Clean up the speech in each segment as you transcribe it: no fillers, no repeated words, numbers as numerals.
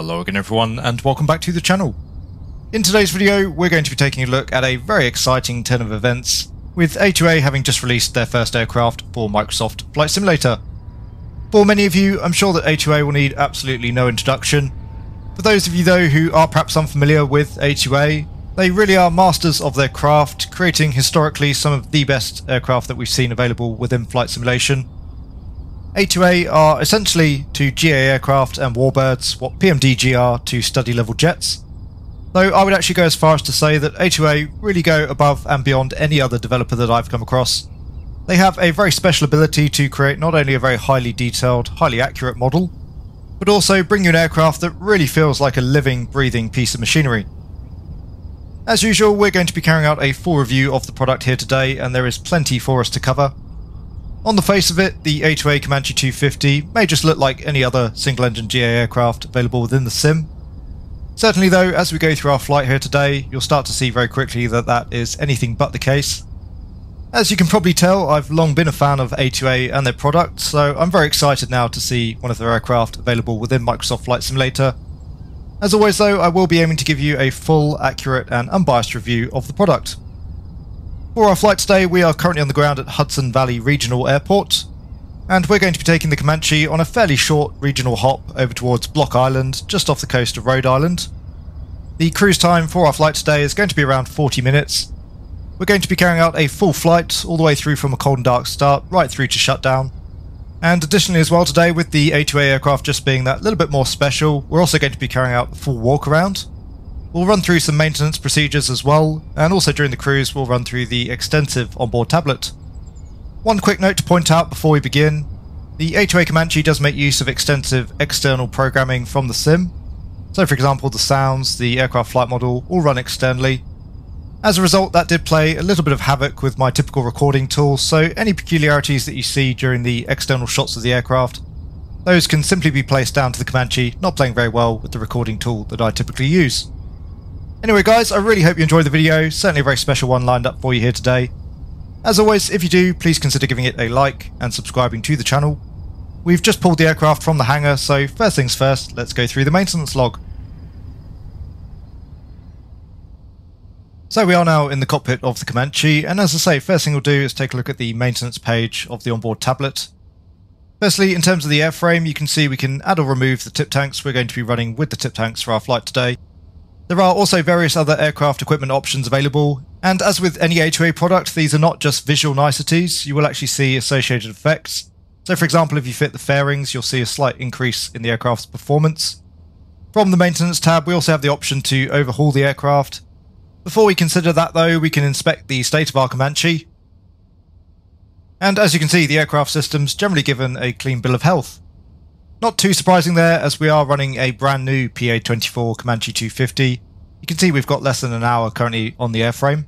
Hello again everyone and welcome back to the channel. In today's video we're going to be taking a look at a very exciting turn of events with A2A having just released their first aircraft for Microsoft Flight Simulator. For many of you I'm sure that A2A will need absolutely no introduction. For those of you though who are perhaps unfamiliar with A2A, they really are masters of their craft, creating historically some of the best aircraft that we've seen available within flight simulation. A2A are essentially to GA aircraft and warbirds what PMDG are to study level jets, though I would actually go as far as to say that A2A really go above and beyond any other developer that I've come across. They have a very special ability to create not only a very highly detailed, highly accurate model, but also bring you an aircraft that really feels like a living, breathing piece of machinery. As usual, we're going to be carrying out a full review of the product here today, and there is plenty for us to cover. On the face of it, the A2A Comanche 250 may just look like any other single-engine GA aircraft available within the sim. Certainly though, as we go through our flight here today, you'll start to see very quickly that that is anything but the case. As you can probably tell, I've long been a fan of A2A and their products, so I'm very excited now to see one of their aircraft available within Microsoft Flight Simulator. As always though, I will be aiming to give you a full, accurate and unbiased review of the product. For our flight today, we are currently on the ground at Hudson Valley Regional Airport, and we're going to be taking the Comanche on a fairly short regional hop over towards Block Island, just off the coast of Rhode Island. The cruise time for our flight today is going to be around 40 minutes. We're going to be carrying out a full flight, all the way through from a cold and dark start, right through to shutdown. And additionally as well today, with the A2A aircraft just being that little bit more special, we're also going to be carrying out a full walk around. We'll run through some maintenance procedures as well, and also during the cruise we'll run through the extensive onboard tablet. One quick note to point out before we begin, the A2A Comanche does make use of extensive external programming from the sim, so for example the sounds, the aircraft flight model all run externally. As a result that did play a little bit of havoc with my typical recording tool, so any peculiarities that you see during the external shots of the aircraft, those can simply be placed down to the Comanche not playing very well with the recording tool that I typically use. Anyway guys, I really hope you enjoyed the video, certainly a very special one lined up for you here today. As always, if you do, please consider giving it a like and subscribing to the channel. We've just pulled the aircraft from the hangar, so first things first, let's go through the maintenance log. So we are now in the cockpit of the Comanche, and as I say, first thing we'll do is take a look at the maintenance page of the onboard tablet. Firstly, in terms of the airframe, you can see we can add or remove the tip tanks. We're going to be running with the tip tanks for our flight today. There are also various other aircraft equipment options available, and as with any A2A product, these are not just visual niceties, you will actually see associated effects. So for example, if you fit the fairings, you'll see a slight increase in the aircraft's performance. From the maintenance tab, we also have the option to overhaul the aircraft. Before we consider that though, we can inspect the state of our Comanche. And as you can see, the aircraft system's generally given a clean bill of health. Not too surprising there, as we are running a brand new PA-24 Comanche 250. You can see we've got less than an hour currently on the airframe.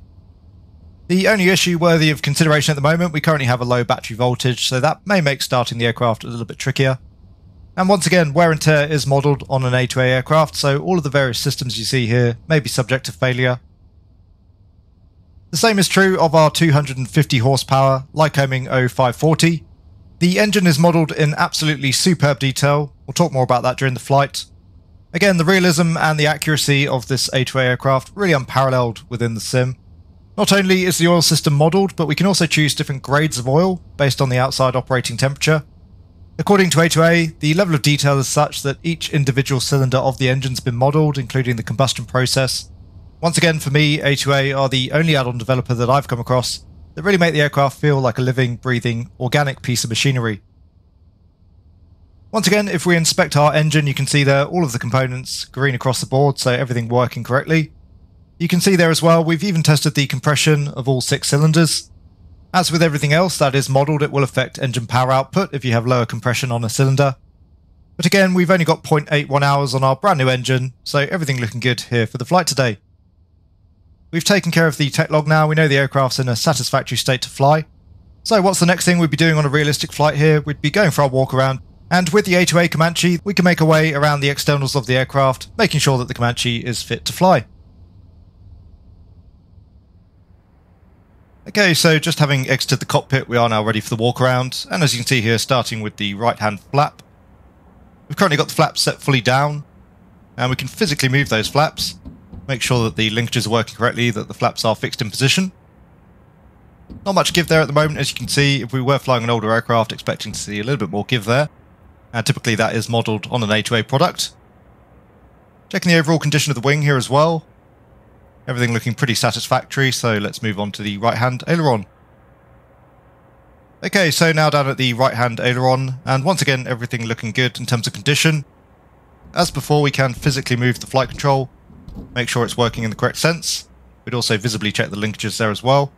The only issue worthy of consideration at the moment, we currently have a low battery voltage, so that may make starting the aircraft a little bit trickier. And once again, wear and tear is modelled on an A2A aircraft, so all of the various systems you see here may be subject to failure. The same is true of our 250 horsepower Lycoming O540. The engine is modelled in absolutely superb detail, we'll talk more about that during the flight. Again, the realism and the accuracy of this A2A aircraft really unparalleled within the sim. Not only is the oil system modelled, but we can also choose different grades of oil based on the outside operating temperature. According to A2A, the level of detail is such that each individual cylinder of the engine's been modelled, including the combustion process. Once again for me, A2A are the only add-on developer that I've come across that really make the aircraft feel like a living, breathing, organic piece of machinery. Once again, if we inspect our engine, you can see there all of the components green across the board, so everything working correctly. You can see there as well, we've even tested the compression of all 6 cylinders. As with everything else that is modelled, it will affect engine power output if you have lower compression on a cylinder. But again, we've only got 0.81 hours on our brand new engine, so everything looking good here for the flight today. We've taken care of the tech log now, we know the aircraft's in a satisfactory state to fly. So what's the next thing we'd be doing on a realistic flight here? We'd be going for our walk around, and with the A2A Comanche we can make our way around the externals of the aircraft, making sure that the Comanche is fit to fly. Okay, so just having exited the cockpit, we are now ready for the walk around, and as you can see here, starting with the right hand flap. We've currently got the flap set fully down. And we can physically move those flaps, make sure that the linkages are working correctly, that the flaps are fixed in position. Not much give there at the moment, as you can see. If we were flying an older aircraft, expecting to see a little bit more give there. And typically that is modelled on an A2A product. Checking the overall condition of the wing here as well. Everything looking pretty satisfactory, so let's move on to the right-hand aileron. Okay, so now down at the right-hand aileron, and once again everything looking good in terms of condition. As before, we can physically move the flight control, make sure it's working in the correct sense. We'd also visibly check the linkages there as well.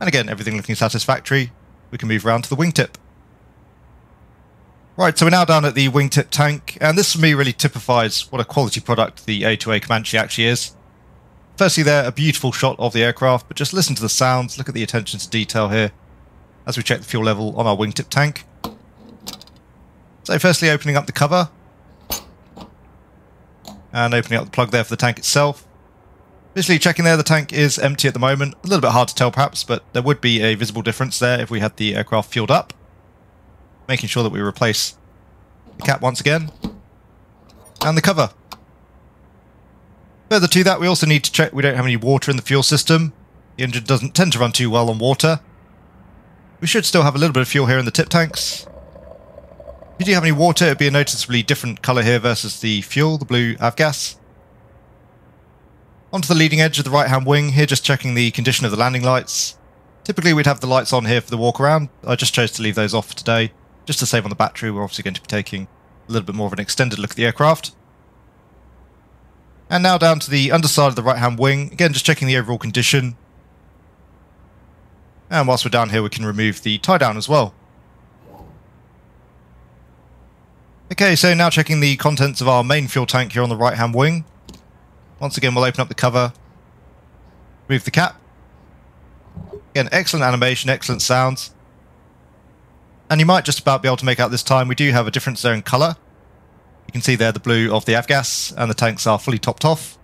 And again, everything looking satisfactory. We can move around to the wingtip. Right, so we're now down at the wingtip tank, and this for me really typifies what a quality product the A2A Comanche actually is. Firstly there, a beautiful shot of the aircraft, but just listen to the sounds, look at the attention to detail here as we check the fuel level on our wingtip tank. So firstly opening up the cover, and opening up the plug there for the tank itself. Visually checking there, the tank is empty at the moment, a little bit hard to tell perhaps, but there would be a visible difference there if we had the aircraft fueled up. Making sure that we replace the cap once again, and the cover. Further to that, we also need to check we don't have any water in the fuel system. The engine doesn't tend to run too well on water. We should still have a little bit of fuel here in the tip tanks. If you do have any water, it would be a noticeably different colour here versus the fuel, the blue AVGAS. Onto the leading edge of the right-hand wing, here just checking the condition of the landing lights. Typically we'd have the lights on here for the walk around. I just chose to leave those off for today, just to save on the battery. We're obviously going to be taking a little bit more of an extended look at the aircraft. And now down to the underside of the right-hand wing, again just checking the overall condition. And whilst we're down here we can remove the tie-down as well. Okay, so now checking the contents of our main fuel tank here on the right-hand wing. Once again we'll open up the cover, remove the cap. Again, excellent animation, excellent sounds. And you might just about be able to make out this time we do have a difference there in colour. You can see there the blue of the AVGAS, and the tanks are fully topped off.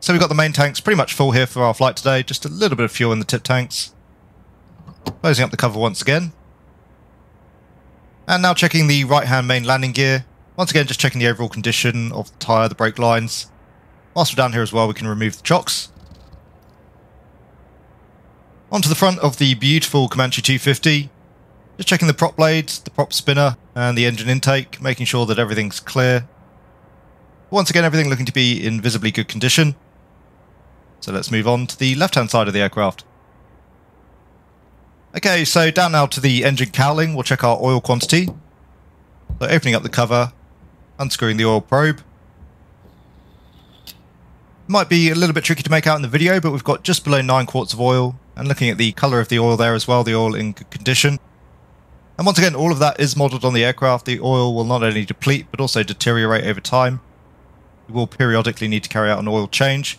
So we've got the main tanks pretty much full here for our flight today, just a little bit of fuel in the tip tanks. Closing up the cover once again. And now checking the right-hand main landing gear. Once again just checking the overall condition of the tyre, the brake lines. Whilst we're down here as well we can remove the chocks. Onto the front of the beautiful Comanche 250. Just checking the prop blades, the prop spinner, and the engine intake, making sure that everything's clear. Once again, everything looking to be in visibly good condition. So let's move on to the left-hand side of the aircraft. Okay, so down now to the engine cowling, we'll check our oil quantity. So opening up the cover, unscrewing the oil probe. Might be a little bit tricky to make out in the video, but we've got just below 9 quarts of oil, and looking at the colour of the oil there as well, the oil in good condition. And once again, all of that is modelled on the aircraft. The oil will not only deplete, but also deteriorate over time. You will periodically need to carry out an oil change.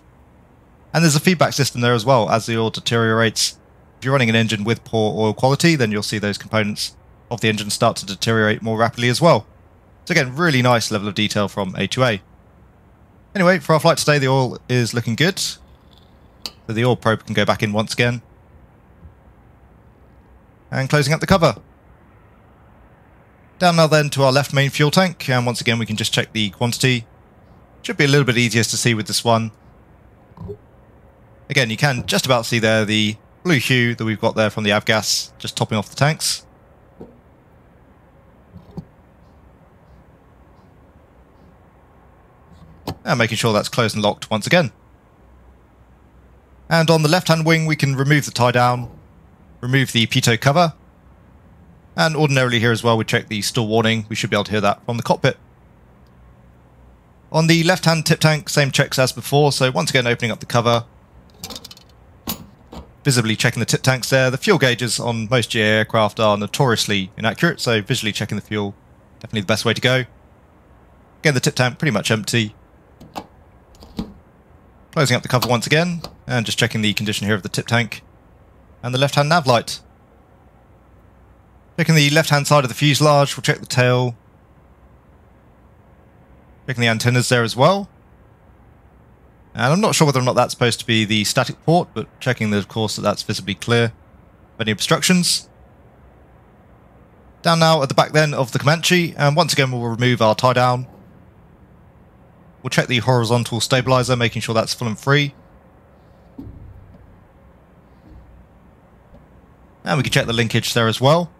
And there's a feedback system there as well. As the oil deteriorates, if you're running an engine with poor oil quality, then you'll see those components of the engine start to deteriorate more rapidly as well. So again, really nice level of detail from A2A. Anyway, for our flight today, the oil is looking good. So the oil probe can go back in once again. And closing up the cover. Down now then to our left main fuel tank, and once again we can just check the quantity. Should be a little bit easier to see with this one. Again, you can just about see there the blue hue that we've got there from the AVGAS just topping off the tanks. And making sure that's closed and locked once again. And on the left hand wing we can remove the tie down, remove the pitot cover. And ordinarily here as well we check the stall warning, we should be able to hear that from the cockpit. On the left hand tip tank, same checks as before, so once again opening up the cover, visibly checking the tip tanks there. The fuel gauges on most GA aircraft are notoriously inaccurate, so visually checking the fuel, definitely the best way to go. Again, the tip tank pretty much empty. Closing up the cover once again, and just checking the condition here of the tip tank, and the left hand nav light. Checking the left-hand side of the fuselage, we'll check the tail. Checking the antennas there as well. And I'm not sure whether or not that's supposed to be the static port, but checking that, of course, that that's visibly clear of any obstructions. Down now at the back then of the Comanche, and once again we'll remove our tie-down. We'll check the horizontal stabilizer, making sure that's full and free. And we can check the linkage there as well.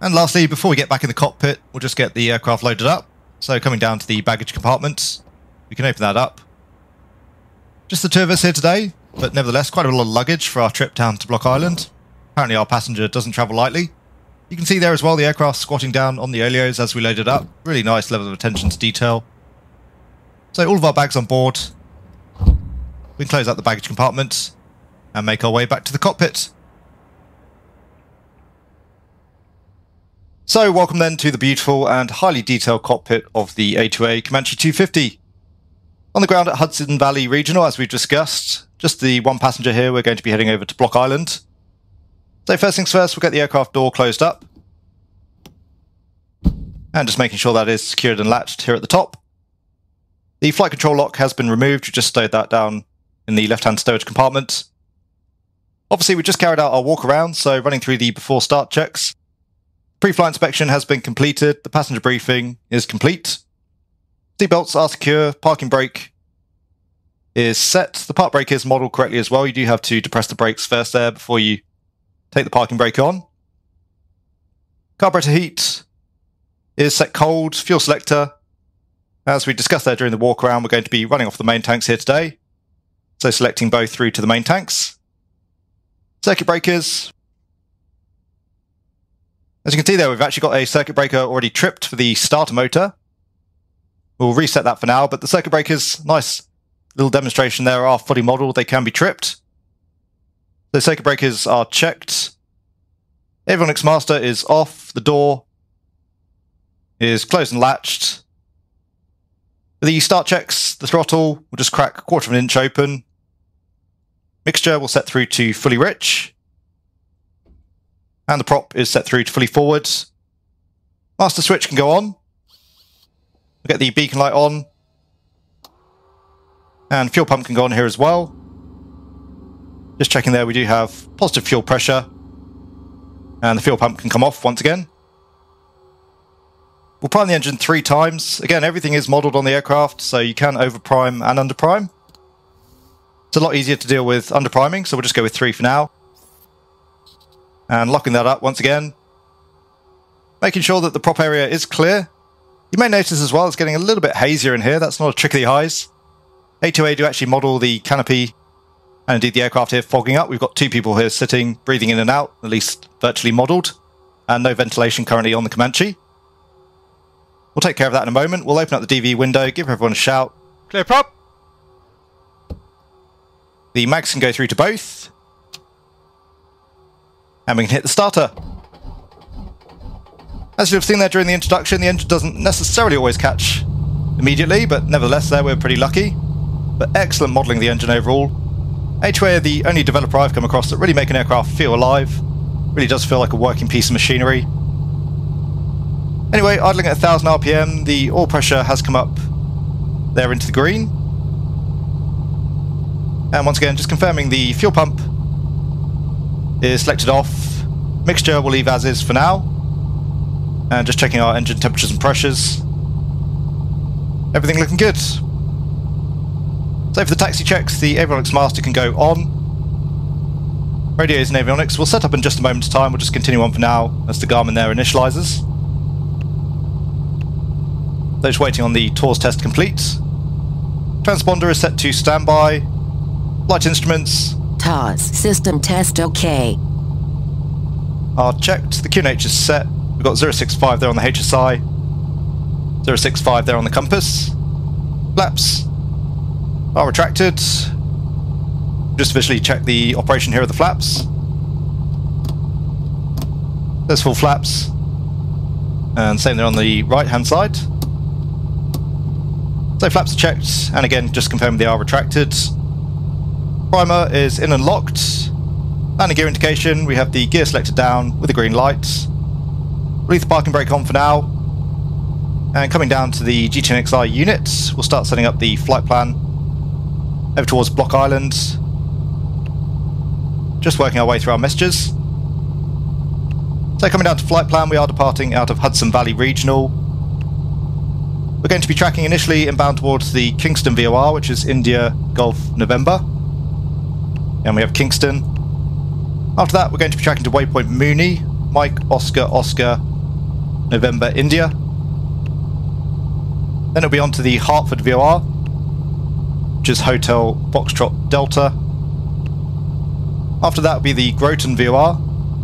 And lastly, before we get back in the cockpit, we'll just get the aircraft loaded up. So coming down to the baggage compartment, we can open that up. Just the two of us here today, but nevertheless quite a lot of luggage for our trip down to Block Island. Apparently our passenger doesn't travel lightly. You can see there as well the aircraft squatting down on the oleos as we load it up. Really nice level of attention to detail. So all of our bags on board. We can close out the baggage compartment and make our way back to the cockpit. So welcome then to the beautiful and highly detailed cockpit of the A2A Comanche 250. On the ground at Hudson Valley Regional, as we've discussed, just the one passenger here, we're going to be heading over to Block Island. So first things first, we'll get the aircraft door closed up. And just making sure that is secured and latched here at the top. The flight control lock has been removed, we just stowed that down in the left-hand stowage compartment. Obviously we just carried out our walk around, so running through the before start checks. Pre-flight inspection has been completed, the passenger briefing is complete. Seatbelts are secure, parking brake is set. The park brake is modelled correctly as well. You do have to depress the brakes first there before you take the parking brake on. Carburetor heat is set cold. Fuel selector, as we discussed there during the walk around, we're going to be running off the main tanks here today. So selecting both through to the main tanks. Circuit breakers. As you can see there, we've actually got a circuit breaker already tripped for the starter motor. We'll reset that for now, but the circuit breakers, nice little demonstration there, are fully modelled. They can be tripped. The circuit breakers are checked. Avionics master is off. The door is closed and latched. The start checks, the throttle, we'll just crack 1/4 of an inch open. Mixture we'll set through to fully rich. And the prop is set through to fully forward. Master switch can go on. We'll get the beacon light on. And fuel pump can go on here as well. Just checking there, we do have positive fuel pressure. And the fuel pump can come off once again. We'll prime the engine 3 times. Again, everything is modelled on the aircraft, so you can overprime and underprime. It's a lot easier to deal with underpriming, so we'll just go with 3 for now. And locking that up once again. Making sure that the prop area is clear. You may notice as well it's getting a little bit hazier in here. That's not a trick of the eyes. A2A do actually model the canopy and indeed the aircraft here fogging up. We've got 2 people here sitting, breathing in and out, at least virtually modelled. And no ventilation currently on the Comanche. We'll take care of that in a moment. We'll open up the DV window, give everyone a shout. Clear prop! The mags can go through to both. And we can hit the starter. As you've seen there during the introduction, the engine doesn't necessarily always catch immediately, but nevertheless there we're pretty lucky. But excellent modelling of the engine overall. A2A are the only developer I've come across that really make an aircraft feel alive. Really does feel like a working piece of machinery. Anyway, idling at 1000 RPM, the oil pressure has come up there into the green. And once again, just confirming the fuel pump is selected off. Mixture we'll leave as is for now. And just checking our engine temperatures and pressures. Everything looking good. So for the taxi checks, the avionics master can go on. Radios and avionics we'll set up in just a moment's time. We'll just continue on for now as the Garmin there initializes. So just waiting on the TORS test complete. Transponder is set to standby. Flight instruments. TORS system test OK. Are checked. The QNH is set. We've got 065 there on the HSI, 065 there on the compass. Flaps are retracted. Just visually check the operation here of the flaps. There's full flaps. And same there on the right hand side. So flaps are checked, and again just confirm they are retracted. Primer is in and locked. Landing gear indication, we have the gear selected down with the green lights. We'll leave the parking brake on for now, and coming down to the GTN XI units, we'll start setting up the flight plan over towards Block Island. Just working our way through our messages. So coming down to flight plan, we are departing out of Hudson Valley Regional. We're going to be tracking initially inbound towards the Kingston VOR, which is India Gulf November. And we have Kingston. After that, we're going to be tracking to waypoint Mooney, Mike Oscar Oscar November India. Then it'll be on to the Hartford VOR, which is Hotel Foxtrot Delta. After that will be the Groton VOR,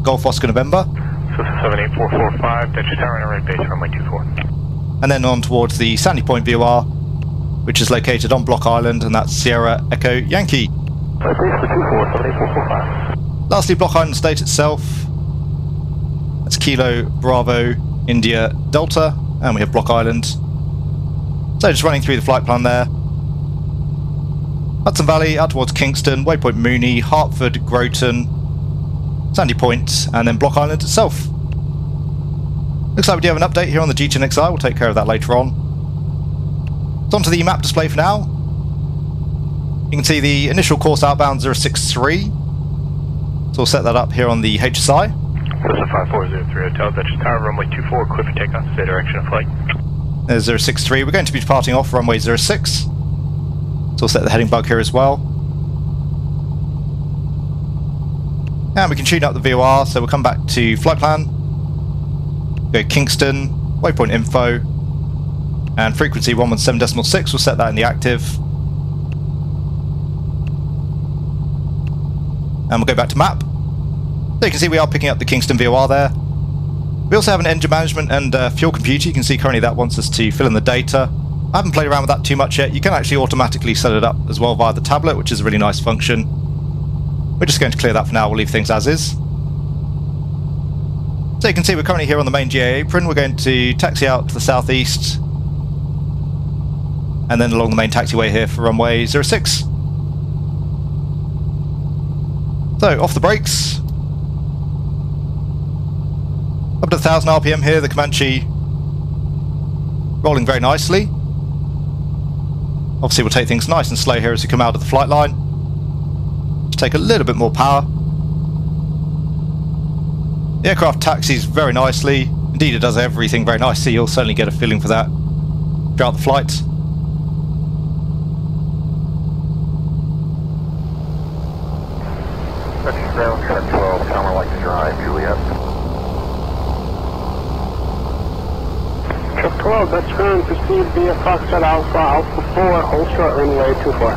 Golf Oscar November. 78445, that's your tower and right base runway 24. And then on towards the Sandy Point VOR, which is located on Block Island, and that's Sierra Echo Yankee. Lastly, Block Island State itself. That's Kilo Bravo India Delta, and we have Block Island. So just running through the flight plan there. Hudson Valley, out towards Kingston, waypoint Mooney, Hartford, Groton, Sandy Point, and then Block Island itself. Looks like we do have an update here on the GTN XI, we'll take care of that later on. It's onto the map display for now. You can see the initial course outbound 063, so we'll set that up here on the HSI. 5403 Hotel, that's your tower, runway 24, clear for takeoff, say direction of flight. There's 063, we're going to be departing off runway 06. So we'll set the heading bug here as well. And we can tune up the VOR, so we'll come back to flight plan. Go Kingston, waypoint info, and frequency 117.6, we'll set that in the active. And we'll go back to map. So you can see we are picking up the Kingston VOR there. We also have an engine management and fuel computer. You can see currently that wants us to fill in the data. I haven't played around with that too much yet. You can actually automatically set it up as well via the tablet, which is a really nice function. We're just going to clear that for now. We'll leave things as is. So you can see we're currently here on the main GA apron. We're going to taxi out to the southeast and then along the main taxiway here for runway 06. So off the brakes. Up to 1000 RPM here, the Comanche rolling very nicely. Obviously we'll take things nice and slow here as we come out of the flight line. Just take a little bit more power. The aircraft taxis very nicely. Indeed, it does everything very nicely. You'll certainly get a feeling for that throughout the flight. That's turn proceed via Foxtrot Alpha, Alpha 4, hold short runway 24.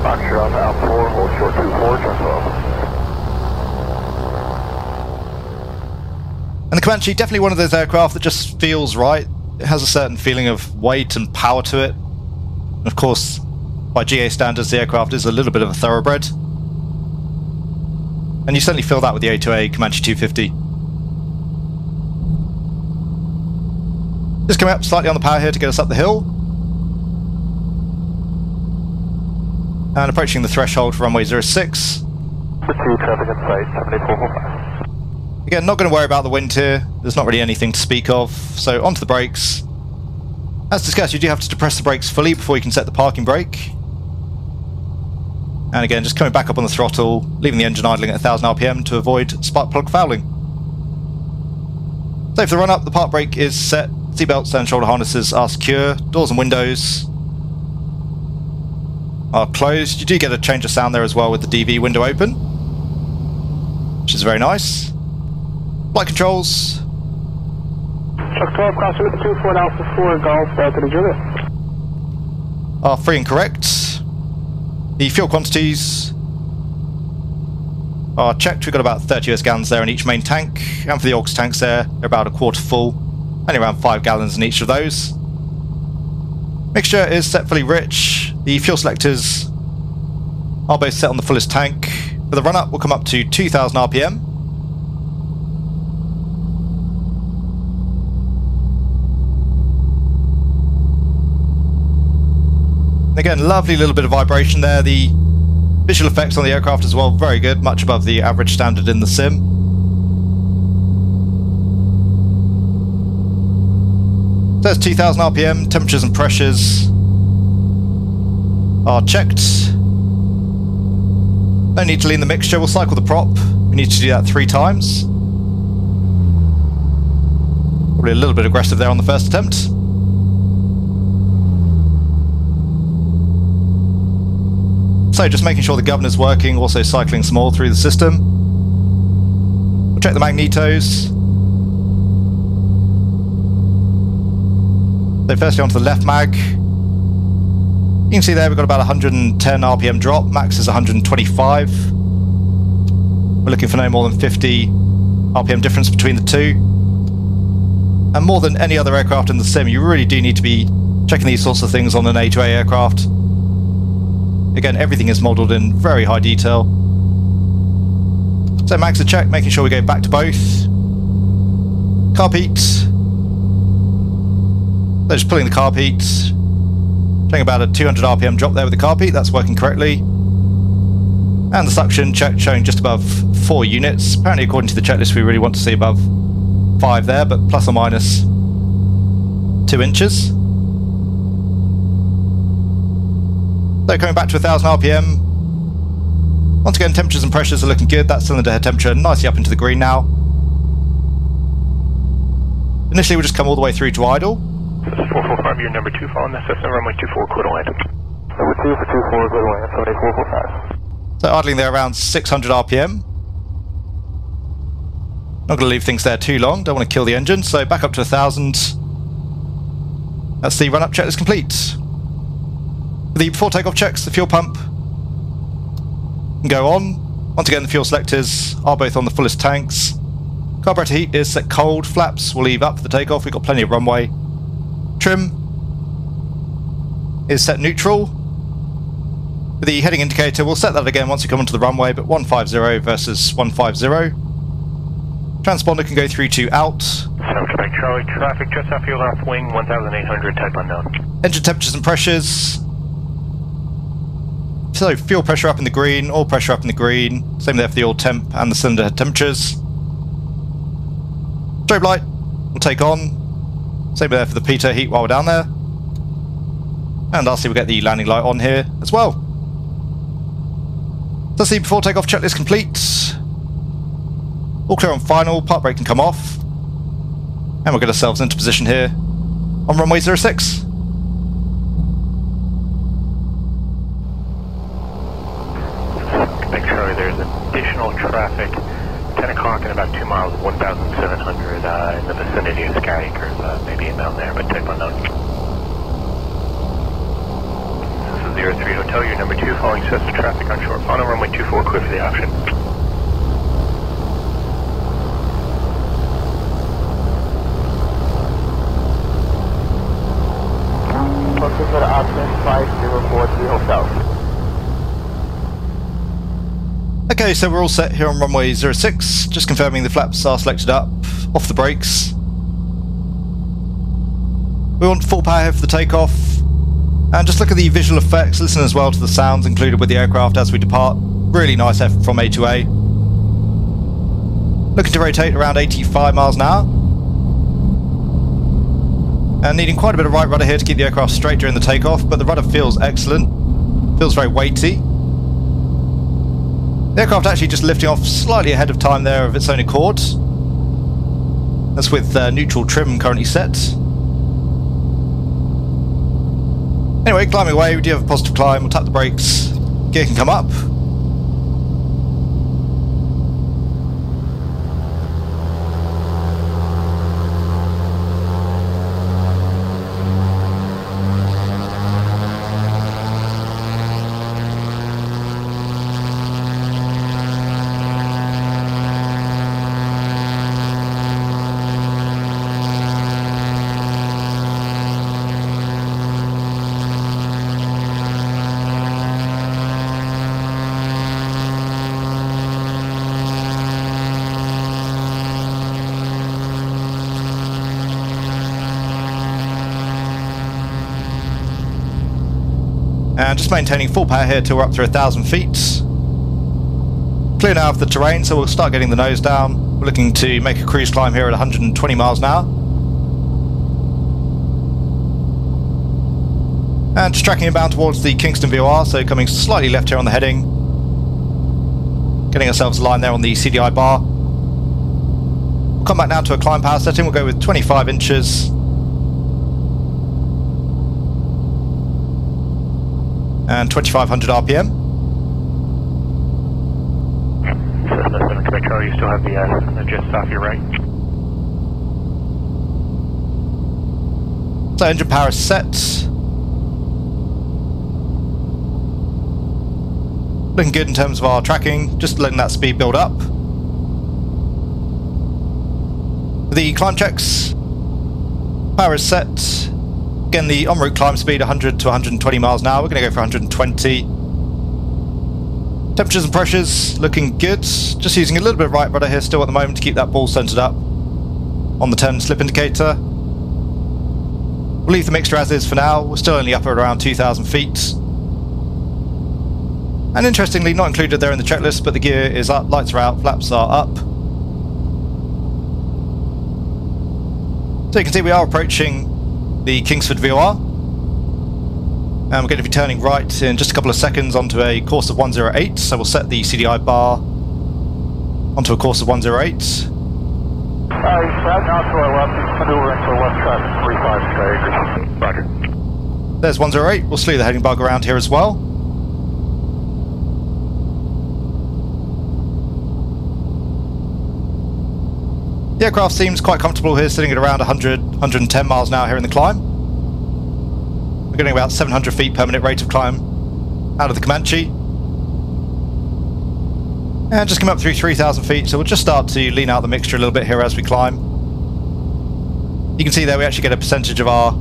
Foxtrot Alpha, Alpha 4, hold short 24, just off. And the Comanche, definitely one of those aircraft that just feels right. It has a certain feeling of weight and power to it. And of course, by GA standards, the aircraft is a little bit of a thoroughbred. And you certainly feel that with the A2A Comanche 250. Just coming up slightly on the power here to get us up the hill. And approaching the threshold for runway 06. Again, not going to worry about the wind here. There's not really anything to speak of. So onto the brakes. As discussed, you do have to depress the brakes fully before you can set the parking brake. And again, just coming back up on the throttle, leaving the engine idling at 1000 RPM to avoid spark plug fouling. So for the run-up, the park brake is set. Seatbelts and shoulder harnesses are secure. Doors and windows are closed. You do get a change of sound there as well with the DV window open, which is very nice. Flight controls. Chuck 12, crossing with 24 Alpha 4 Golf, Anthony Juliet. Are free and correct. The fuel quantities are checked. We've got about 30 US gallons there in each main tank, and for the aux tanks there, they're about a quarter full. Only around 5 gallons in each of those. Mixture is set fully rich. The fuel selectors are both set on the fullest tank. For the run-up, we'll come up to 2000 RPM. Again, lovely little bit of vibration there. The visual effects on the aircraft as well, very good, much above the average standard in the sim. So that's 2000 RPM, temperatures and pressures are checked. No need to lean the mixture, we'll cycle the prop. We need to do that 3 times. Probably a little bit aggressive there on the first attempt. So just making sure the governor's working, also cycling some oil through the system. We'll check the magnetos. So firstly onto the left mag. You can see there we've got about 110 RPM drop, max is 125. We're looking for no more than 50 RPM difference between the two. And more than any other aircraft in the sim, you really do need to be checking these sorts of things on an A2A aircraft. Again, everything is modelled in very high detail. So mags are checked, making sure we go back to both. Car peaks. So just pulling the car peaks. Doing about a 200 RPM drop there with the car peak, that's working correctly. And the suction check showing just above 4 units. Apparently according to the checklist we really want to see above 5 there, but plus or minus 2 inches. So coming back to 1000 RPM. Once again, temperatures and pressures are looking good. That cylinder head temperature nicely up into the green now. Initially we'll just come all the way through to idle. This is 445, you're number 2 following this Cessna runway 24, clear to land. Number 2 for 24, clear to land, 78445. So idling there around 600 RPM. Not going to leave things there too long, don't want to kill the engine, so back up to 1000. That's the run-up checklist complete. The before takeoff checks, the fuel pump can go on. Once again, the fuel selectors are both on the fullest tanks. Carburetor heat is set cold. Flaps will leave up for the takeoff. We've got plenty of runway. Trim is set neutral. The heading indicator, we'll set that again once we come onto the runway, but 150 versus 150. Transponder can go through to out. Southbound Charlie, traffic just off your left wing, 1800, type unknown. Engine temperatures and pressures. So fuel pressure up in the green, oil pressure up in the green, same there for the oil temp and the cylinder head temperatures. Strobe light will take on, same there for the pitot heat while we're down there. And lastly we'll get the landing light on here as well. So that's the before takeoff checklist complete. All clear on final, part brake can come off. And we'll get ourselves into position here on runway 06. Traffic, 10 o'clock in about 2 miles, 1,700 in the vicinity of Sky Acres, maybe down there, but type unknown. This is 03 Hotel, your number 2, following sets of traffic on short final runway 24, clear for the option. Close to the option, 5043 Hotel. Okay, so we're all set here on runway 06, just confirming the flaps are selected up, off the brakes. We want full power here for the takeoff, and just look at the visual effects, listen as well to the sounds included with the aircraft as we depart. Really nice effort from A2A. Looking to rotate around 85 miles an hour. And needing quite a bit of right rudder here to keep the aircraft straight during the takeoff, but the rudder feels excellent, feels very weighty. The aircraft actually just lifting off slightly ahead of time there of its own accord. That's with neutral trim currently set. Anyway, climbing away, we do have a positive climb, we'll tap the brakes, gear can come up. And just maintaining full power here till we're up to 1000 feet. Clear now of the terrain, so we'll start getting the nose down. We're looking to make a cruise climb here at 120 miles an hour. And just tracking inbound towards the Kingston VOR, so coming slightly left here on the heading. Getting ourselves a line there on the CDI bar. We'll come back now to a climb power setting. We'll go with 25 inches. And 2,500 RPM. Cessna 7 Quebec Charlie, you still have the jets off your right. So engine power is set. Looking good in terms of our tracking, just letting that speed build up. The climb checks, power is set. Again, the en route climb speed 100 to 120 miles an hour. We're going to go for 120. Temperatures and pressures looking good. Just using a little bit of right rudder here still at the moment to keep that ball centered up on the turn slip indicator. We'll leave the mixture as is for now. We're still only up at around 2,000 feet. And interestingly, not included there in the checklist, but the gear is up, lights are out, flaps are up. So you can see we are approaching the Kingston VOR, and we're going to be turning right in just a couple of seconds onto a course of 108, so we'll set the CDI bar onto a course of 108. Right now to our left, it's maneuvering to left traffic, 35 straight. Roger. There's 108, we'll slew the heading bug around here as well. The aircraft seems quite comfortable here, sitting at around 100, 110 miles an hour here in the climb. We're getting about 700 feet per minute rate of climb out of the Comanche. And just come up through 3,000 feet, so we'll just start to lean out the mixture a little bit here as we climb. You can see there we actually get a percentage of our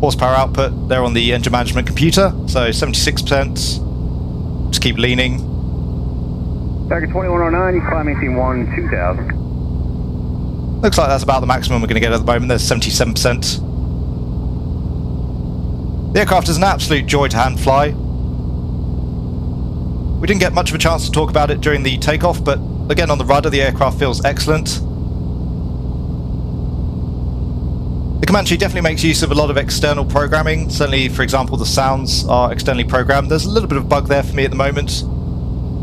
horsepower output there on the engine management computer, so 76%. Just keep leaning. Target 2109, you're climbing team 1-2000. Looks like that's about the maximum we're going to get at the moment. There's 77%. The aircraft is an absolute joy to hand fly. We didn't get much of a chance to talk about it during the takeoff, but again on the rudder the aircraft feels excellent. The Comanche definitely makes use of a lot of external programming. Certainly, for example, the sounds are externally programmed. There's a little bit of a bug there for me at the moment.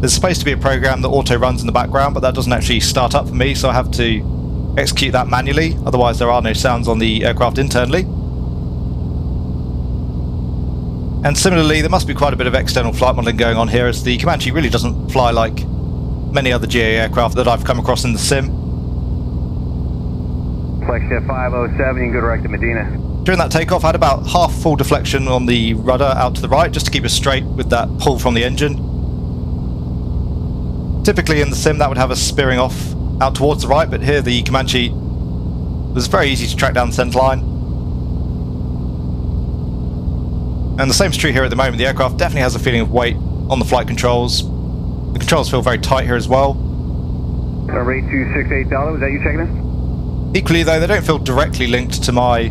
There's supposed to be a program that auto runs in the background, but that doesn't actually start up for me, so I have to execute that manually, otherwise there are no sounds on the aircraft internally. And similarly, there must be quite a bit of external flight modelling going on here, as the Comanche really doesn't fly like many other GA aircraft that I've come across in the sim. Deflection 507, you can go direct to Medina. During that takeoff I had about half full deflection on the rudder out to the right, just to keep us straight with that pull from the engine. Typically in the sim that would have us spearing off out towards the right, but here the Comanche was very easy to track down the centre line. And the same's true here at the moment. The aircraft definitely has a feeling of weight on the flight controls. The controls feel very tight here as well. Rate 268 Delta, was that you checking in? Equally though, they don't feel directly linked to my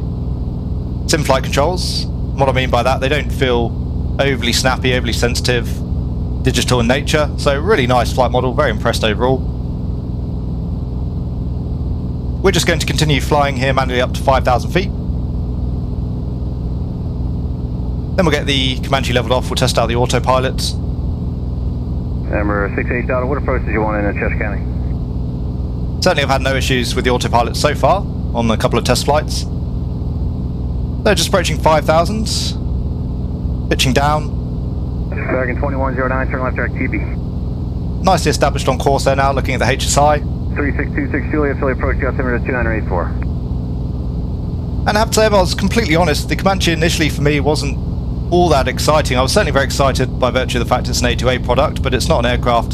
sim flight controls. What I mean by that, they don't feel overly snappy, overly sensitive, digital in nature. So really nice flight model, very impressed overall. We're just going to continue flying here manually up to 5,000 feet. Then we'll get the Comanche leveled off, we'll test out the autopilot. Number 68 Delta, what approach did you want in Chester County? Certainly I've had no issues with the autopilot so far on a couple of test flights. They're just approaching 5,000, pitching down. Dragon 2109, turn left direct TB. Nicely established on course there now, looking at the HSI. 3626 Julia, Philly approach to altimeter 2984. And I have to say, if I was completely honest, the Comanche initially for me wasn't all that exciting. I was certainly very excited by virtue of the fact it's an A2A product, but it's not an aircraft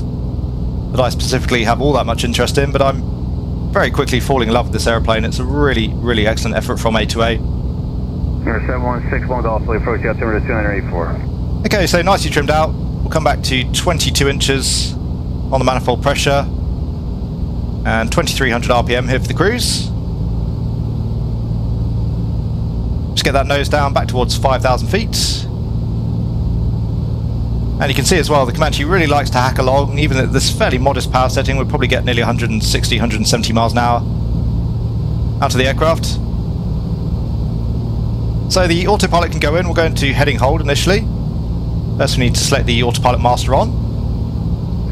that I specifically have all that much interest in, but I'm very quickly falling in love with this aeroplane. It's a really, really excellent effort from A2A. Number 7161 Golf, Philly approach to altimeter 2984. Okay, so nicely trimmed out. We'll come back to 22 inches on the manifold pressure. And 2300 RPM here for the cruise. Just get that nose down back towards 5,000 feet. And you can see as well the Comanche really likes to hack along. Even at this fairly modest power setting we'll probably get nearly 160, 170 miles an hour out of the aircraft. So the autopilot can go in. We'll go into heading hold initially. First we need to select the autopilot master on.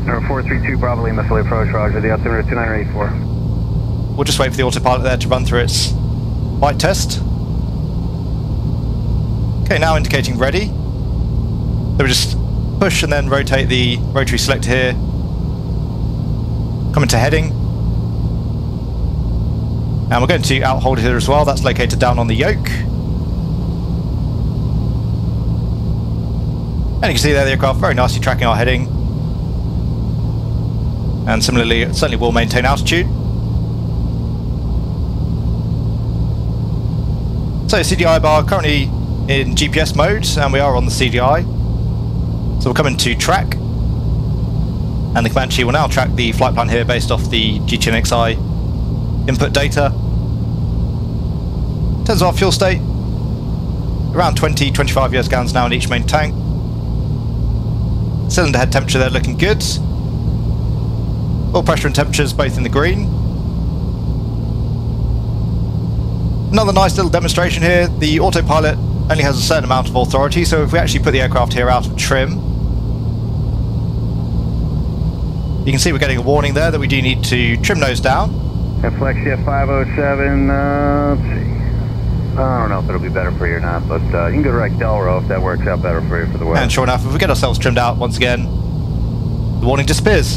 Number 432 Bravo Lima, Philly approach, roger, the altimeter 2984. We'll just wait for the autopilot there to run through its flight test. Okay, now indicating ready. So we just push and then rotate the rotary selector here. Come into heading. And we're going to outhold here as well. That's located down on the yoke. And you can see there the aircraft very nicely tracking our heading. And similarly, it certainly will maintain altitude. So CDI bar currently in GPS mode, and we are on the CDI. So we'll come into track. And the Comanche will now track the flight plan here based off the GTN XI input data. In terms of our fuel state, around 20-25 US gallons now in each main tank. Cylinder head temperature there looking good. Oil pressure and temperatures both in the green. Another nice little demonstration here. The autopilot only has a certain amount of authority, so if we actually put the aircraft here out of trim, you can see we're getting a warning there that we do need to trim nose down. Flexjet 507, I don't know if it'll be better for you or not, but you can go to Delro if that works out better for you for the weather. And sure enough, if we get ourselves trimmed out once again, the warning disappears.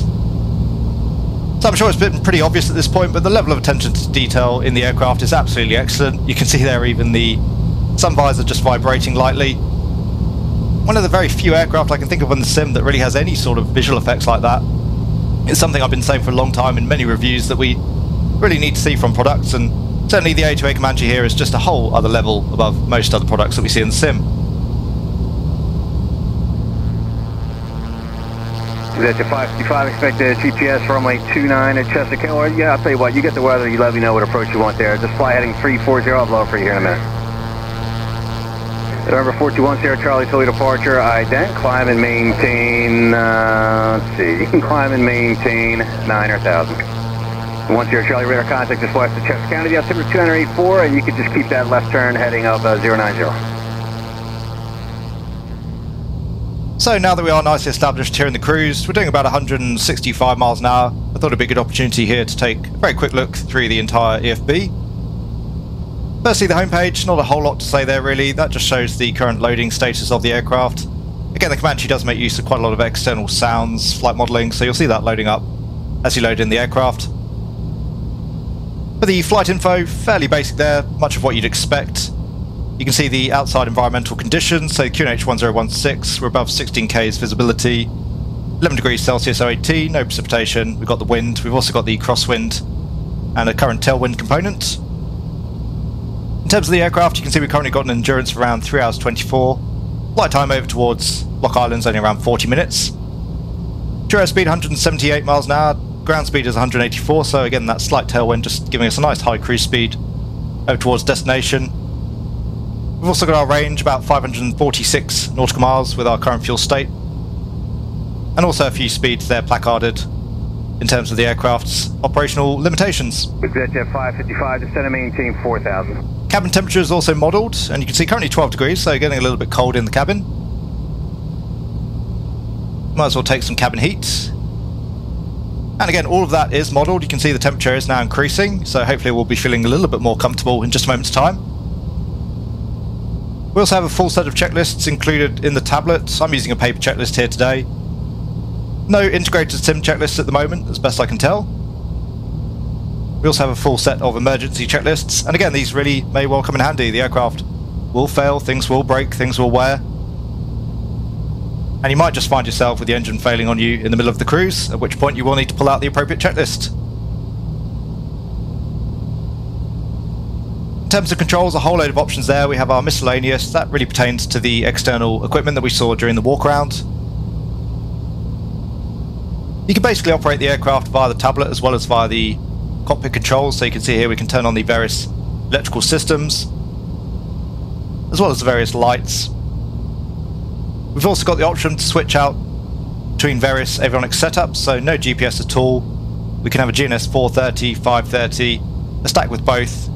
So I'm sure it's been pretty obvious at this point, but the level of attention to detail in the aircraft is absolutely excellent. You can see there even the sun visor just vibrating lightly. One of the very few aircraft I can think of on the sim that really has any sort of visual effects like that. It's something I've been saying for a long time in many reviews that we really need to see from products, and certainly the A2A Comanche here is just a whole other level above most other products that we see in the sim. That's your 555, expected GPS runway 29 at Chester. Yeah, I'll tell you what, you get the weather, you let me know what approach you want there. Just fly heading 340, I'll blow for you here in a minute. November 421 Sierra Charlie Tully departure, ident, climb and maintain, let's see, you can climb and maintain 9 or 1,000. Once Sierra Charlie radar contact, just flash to Chester County, the altimeter 284, and you can just keep that left turn heading of 090. So now that we are nicely established here in the cruise, we're doing about 165 miles an hour. I thought it'd be a good opportunity here to take a very quick look through the entire EFB. Firstly, the homepage, not a whole lot to say there really. That just shows the current loading status of the aircraft. Again, the Comanche does make use of quite a lot of external sounds, flight modelling, so you'll see that loading up as you load in the aircraft. For the flight info, fairly basic there, much of what you'd expect. You can see the outside environmental conditions, so QNH 1016, we're above 16 Ks visibility, 11 degrees Celsius OAT, no precipitation, we've got the wind, we've also got the crosswind and a current tailwind component. In terms of the aircraft, you can see we've currently got an endurance of around 3 hours 24, flight time over towards Block Island's only around 40 minutes. True air speed 178 miles an hour, ground speed is 184, so again that slight tailwind just giving us a nice high cruise speed over towards destination. We've also got our range about 546 nautical miles with our current fuel state, and also a few speeds there placarded in terms of the aircraft's operational limitations. Executive 555, descend and maintain 4000. Cabin temperature is also modelled, and you can see currently 12 degrees, so getting a little bit cold in the cabin. Might as well take some cabin heat. And again, all of that is modelled. You can see the temperature is now increasing, so hopefully we'll be feeling a little bit more comfortable in just a moment's time. We also have a full set of checklists included in the tablets. I'm using a paper checklist here today. No integrated sim checklists at the moment, as best I can tell. We also have a full set of emergency checklists, and again these really may well come in handy. The aircraft will fail, things will break, things will wear, and you might just find yourself with the engine failing on you in the middle of the cruise, at which point you will need to pull out the appropriate checklist. In terms of controls, a whole load of options there. We have our miscellaneous, that really pertains to the external equipment that we saw during the walk-around. You can basically operate the aircraft via the tablet as well as via the cockpit controls, so you can see here we can turn on the various electrical systems as well as the various lights. We've also got the option to switch out between various avionics setups, so no GPS at all. We can have a GNS 430, 530, a stack with both.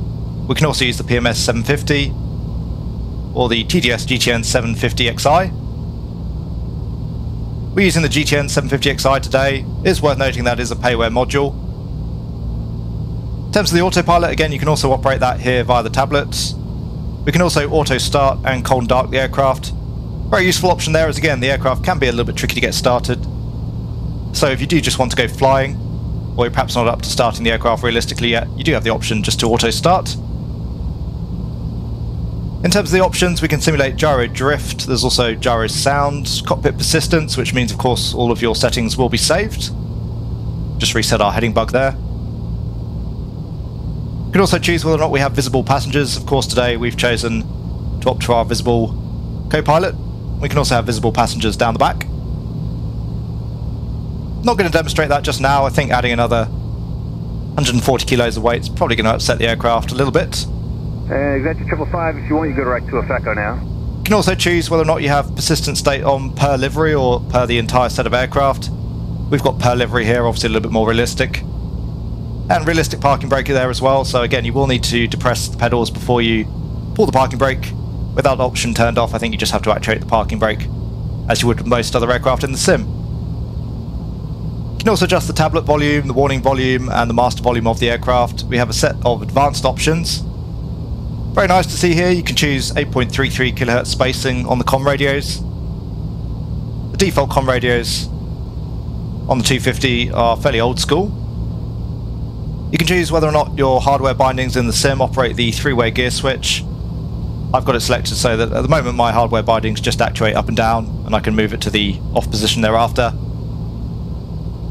We can also use the PMS 750 or the TDS GTN 750 XI. We're using the GTN 750 XI today. It is worth noting that is a payware module. In terms of the autopilot, again, you can also operate that here via the tablets. We can also auto start and cold and dark the aircraft. Very useful option there, as again, the aircraft can be a little bit tricky to get started. So if you do just want to go flying, or you're perhaps not up to starting the aircraft realistically yet, you do have the option just to auto start. In terms of the options, we can simulate gyro drift. There's also gyro sound, cockpit persistence, which means, of course, all of your settings will be saved. Just reset our heading bug there. We can also choose whether or not we have visible passengers. Of course, today we've chosen to opt for our visible co-pilot. We can also have visible passengers down the back. Not going to demonstrate that just now. I think adding another 140 kilos of weight is probably going to upset the aircraft a little bit. Exactly 555, if you want you go right to Effeco now. You can also choose whether or not you have persistent state on per livery or per the entire set of aircraft. We've got per livery here, obviously a little bit more realistic. And realistic parking brake there as well, so again you will need to depress the pedals before you pull the parking brake. With that option turned off, I think you just have to actuate the parking brake as you would with most other aircraft in the sim. You can also adjust the tablet volume, the warning volume and the master volume of the aircraft. We have a set of advanced options. Very nice to see here, you can choose 8.33 kHz spacing on the comm radios. The default comm radios on the 250 are fairly old school. You can choose whether or not your hardware bindings in the sim operate the three-way gear switch. I've got it selected so that at the moment my hardware bindings just actuate up and down and I can move it to the off position thereafter.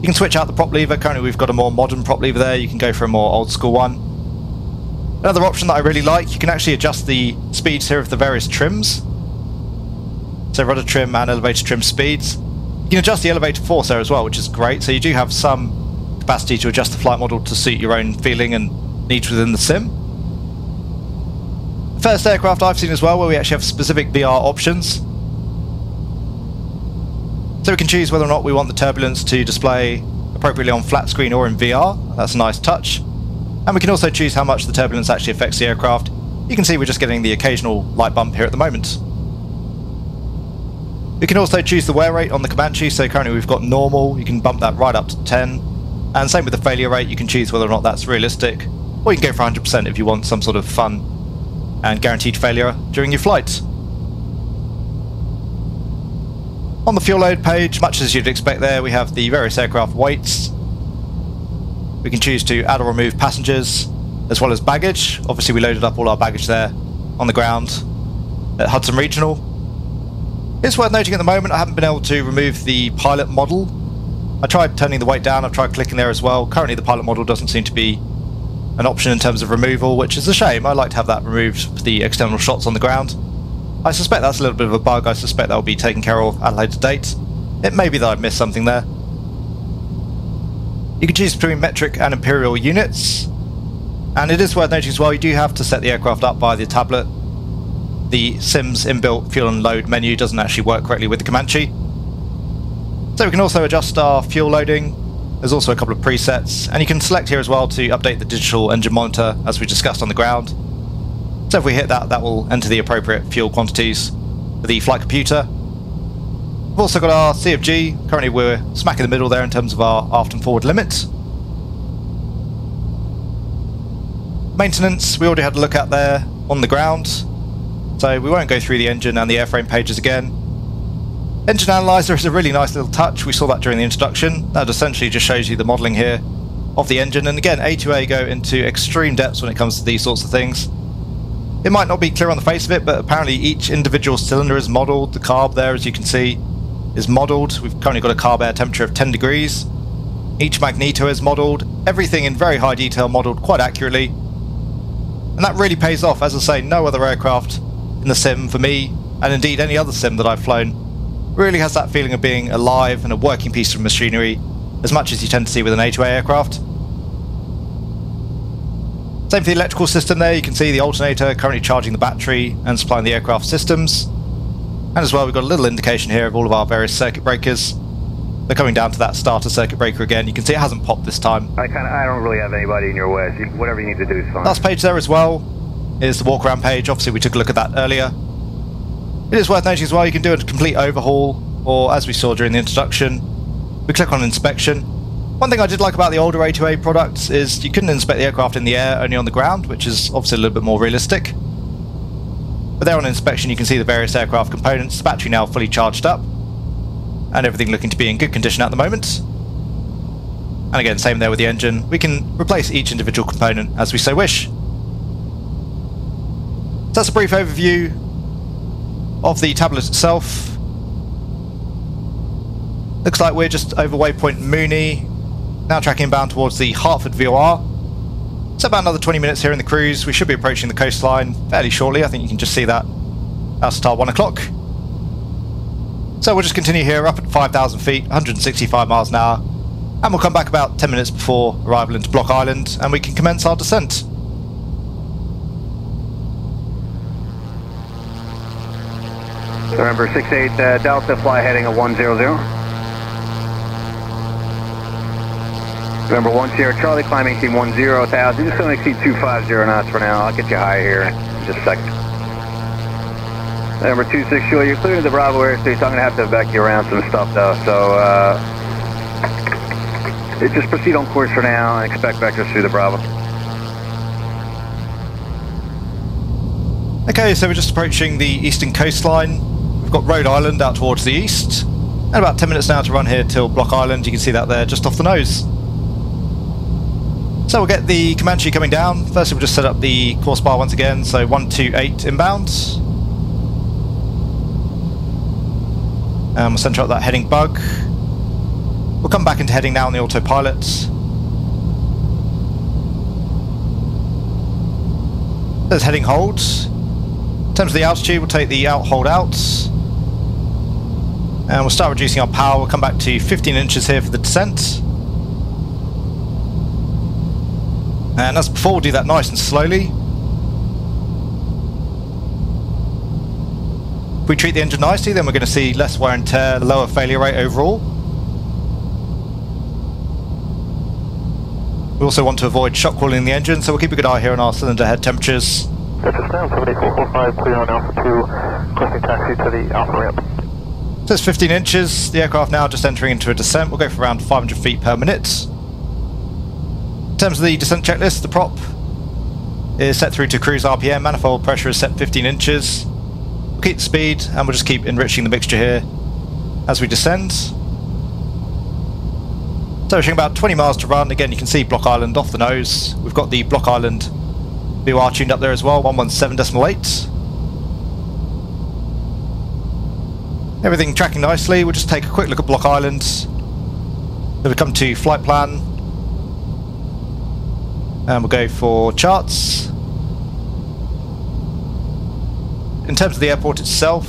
You can switch out the prop lever. Currently we've got a more modern prop lever there, you can go for a more old school one. Another option that I really like, you can actually adjust the speeds here of the various trims. So rudder trim and elevator trim speeds. You can adjust the elevator force there as well, which is great. So you do have some capacity to adjust the flight model to suit your own feeling and needs within the sim. The first aircraft I've seen as well where we actually have specific VR options. So we can choose whether or not we want the turbulence to display appropriately on flat screen or in VR. That's a nice touch. And we can also choose how much the turbulence actually affects the aircraft. You can see we're just getting the occasional light bump here at the moment. We can also choose the wear rate on the Comanche, so currently we've got normal, you can bump that right up to 10. And same with the failure rate, you can choose whether or not that's realistic, or you can go for 100% if you want some sort of fun and guaranteed failure during your flight. On the fuel load page, much as you'd expect there, we have the various aircraft weights. We can choose to add or remove passengers as well as baggage. Obviously we loaded up all our baggage there on the ground at Hudson Regional. It's worth noting at the moment I haven't been able to remove the pilot model. I tried turning the weight down, I've tried clicking there as well. Currently the pilot model doesn't seem to be an option in terms of removal, which is a shame. I like to have that removed for the external shots on the ground. I suspect that's a little bit of a bug. I suspect that will be taken care of at a later date. It may be that I've missed something there. You can choose between metric and imperial units, and it is worth noting as well you do have to set the aircraft up by the tablet. The sim's inbuilt fuel and load menu doesn't actually work correctly with the Comanche. So we can also adjust our fuel loading. There's also a couple of presets, and you can select here as well to update the digital engine monitor as we discussed on the ground. So if we hit that, that will enter the appropriate fuel quantities for the flight computer. We've also got our CFG. Currently we're smack in the middle there in terms of our aft and forward limits. Maintenance, we already had a look at there on the ground, so we won't go through the engine and the airframe pages again. Engine analyzer is a really nice little touch. We saw that during the introduction. That essentially just shows you the modelling here of the engine, and again A2A go into extreme depths when it comes to these sorts of things. It might not be clear on the face of it, but apparently each individual cylinder is modelled. The carb there, as you can see, is modelled. We've currently got a carb air temperature of 10 degrees. Each magneto is modelled. Everything in very high detail modelled quite accurately. And that really pays off. As I say, no other aircraft in the sim for me, and indeed any other sim that I've flown, really has that feeling of being alive and a working piece of machinery as much as you tend to see with an A2A aircraft. Same for the electrical system there, you can see the alternator currently charging the battery and supplying the aircraft systems. And as well, we've got a little indication here of all of our various circuit breakers. They're coming down to that starter circuit breaker again. You can see it hasn't popped this time. I don't really have anybody in your way, so whatever you need to do is fine. Last page there as well is the walk around page. Obviously we took a look at that earlier. It is worth noting as well you can do a complete overhaul, or as we saw during the introduction, we click on inspection. One thing I did like about the older A2A products is you couldn't inspect the aircraft in the air, only on the ground, which is obviously a little bit more realistic. But there on inspection you can see the various aircraft components, the battery now fully charged up, and everything looking to be in good condition at the moment. And again, same there with the engine. We can replace each individual component as we so wish. So that's a brief overview of the tablet itself. Looks like we're just over waypoint Mooney, now tracking bound towards the Hartford VOR. So about another 20 minutes here in the cruise, we should be approaching the coastline fairly shortly. I think you can just see that at star 1 o'clock. So we'll just continue here up at 5,000 feet, 165 miles an hour, and we'll come back about 10 minutes before arrival into Block Island, and we can commence our descent. November 68 Delta, fly heading of 100. November 10 Charlie, climbing team 10,000. Just don't exceed 250 knots for now. I'll get you high here in just a second. November 26 Julia, you're clear to the Bravo airspace. I'm going to have to evac you around some stuff though, so just proceed on course for now and expect vectors through the Bravo. Okay, so we're just approaching the eastern coastline. Got Rhode Island out towards the east, and about 10 minutes now to run here till Block Island. You can see that there just off the nose. So we'll get the Comanche coming down. Firstly, we'll just set up the course bar once again, so 128 inbound, and we'll center up that heading bug. We'll come back into heading now on the autopilot. There's heading hold. In terms of the altitude, we'll take the out hold out. And we'll start reducing our power. We'll come back to 15 inches here for the descent. And as before, we'll do that nice and slowly. If we treat the engine nicely, then we're going to see less wear and tear, lower failure rate overall. We also want to avoid shock cooling the engine, so we'll keep a good eye here on our cylinder head temperatures. This is now 78445, clear on Alpha 2, crossing taxi to the Alpha ramp. So it's 15 inches, the aircraft now just entering into a descent. We'll go for around 500 feet per minute. In terms of the descent checklist, the prop is set through to cruise RPM, manifold pressure is set 15 inches. We'll keep the speed and we'll just keep enriching the mixture here as we descend. So we're showing about 20 miles to run. Again, you can see Block Island off the nose. We've got the Block Island VOR tuned up there as well, 117.8. Everything tracking nicely. We'll just take a quick look at Block Island. Then we come to flight plan, and we'll go for charts. In terms of the airport itself,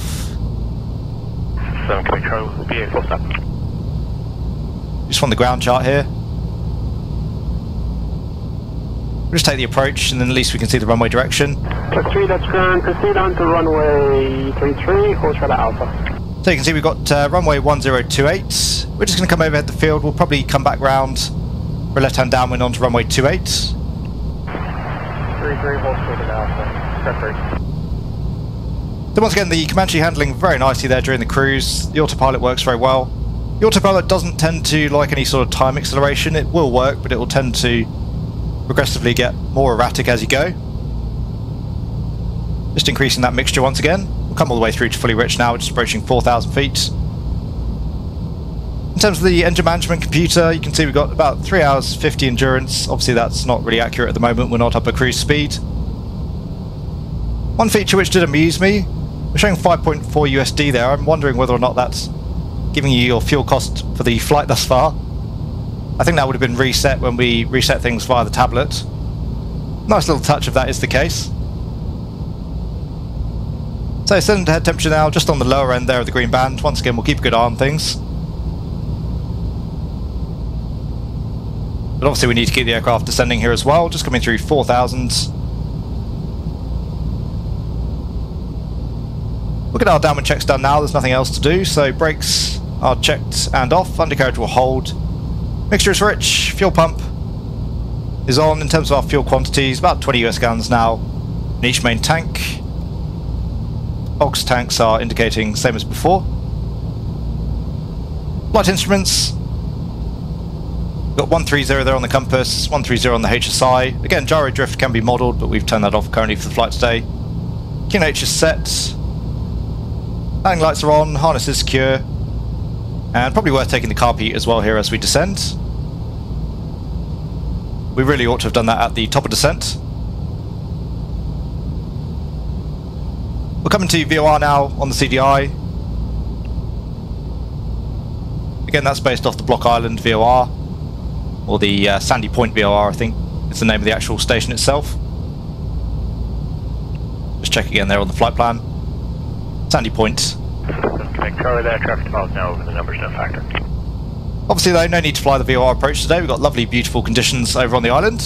just on the ground chart here. We'll just take the approach, and then at least we can see the runway direction. +3, that's ground. Proceed on to runway 33, horse radar alpha. So you can see we've got runway 1028. We're just going to come overhead the field. We'll probably come back round for left-hand downwind onto runway 28. 33, horse radar alpha. So once again, the Comanche handling very nicely there during the cruise. The autopilot works very well. The autopilot doesn't tend to like any sort of time acceleration. It will work, but it will tend to progressively get more erratic as you go. Just increasing that mixture once again. We'll come all the way through to fully rich now, which is approaching 4,000 feet. In terms of the engine management computer, you can see we've got about 3 hours 50 endurance. Obviously that's not really accurate at the moment, we're not up at cruise speed. One feature which did amuse me, we're showing 5.4 USD there. I'm wondering whether or not that's giving you your fuel cost for the flight thus far. I think that would have been reset when we reset things via the tablet. Nice little touch if that is the case. So cylinder head temperature now just on the lower end there of the green band. Once again, we'll keep a good eye on things. But obviously we need to keep the aircraft descending here as well, just coming through 4,000. We'll get our downwind checks done now, there's nothing else to do. So brakes are checked and off, undercarriage will hold. Mixture is rich, fuel pump is on. In terms of our fuel quantities, about 20 US gallons now in each main tank. Ox tanks are indicating same as before. Flight instruments, Got 130 there on the compass, 130 on the HSI. Again, gyro drift can be modelled, but we've turned that off currently for the flight today. QNH is set. Landing lights are on, harness is secure. And probably worth taking the carpet as well here as we descend. We really ought to have done that at the top of descent. We're coming to VOR now on the CDI. Again, that's based off the Block Island VOR, or the Sandy Point VOR, I think is the name of the actual station itself. Just check again there on the flight plan. Sandy Point. Charlie there, traffic miles now over the numbers, no factor. Obviously though, no need to fly the VOR approach today. We've got lovely, beautiful conditions over on the island.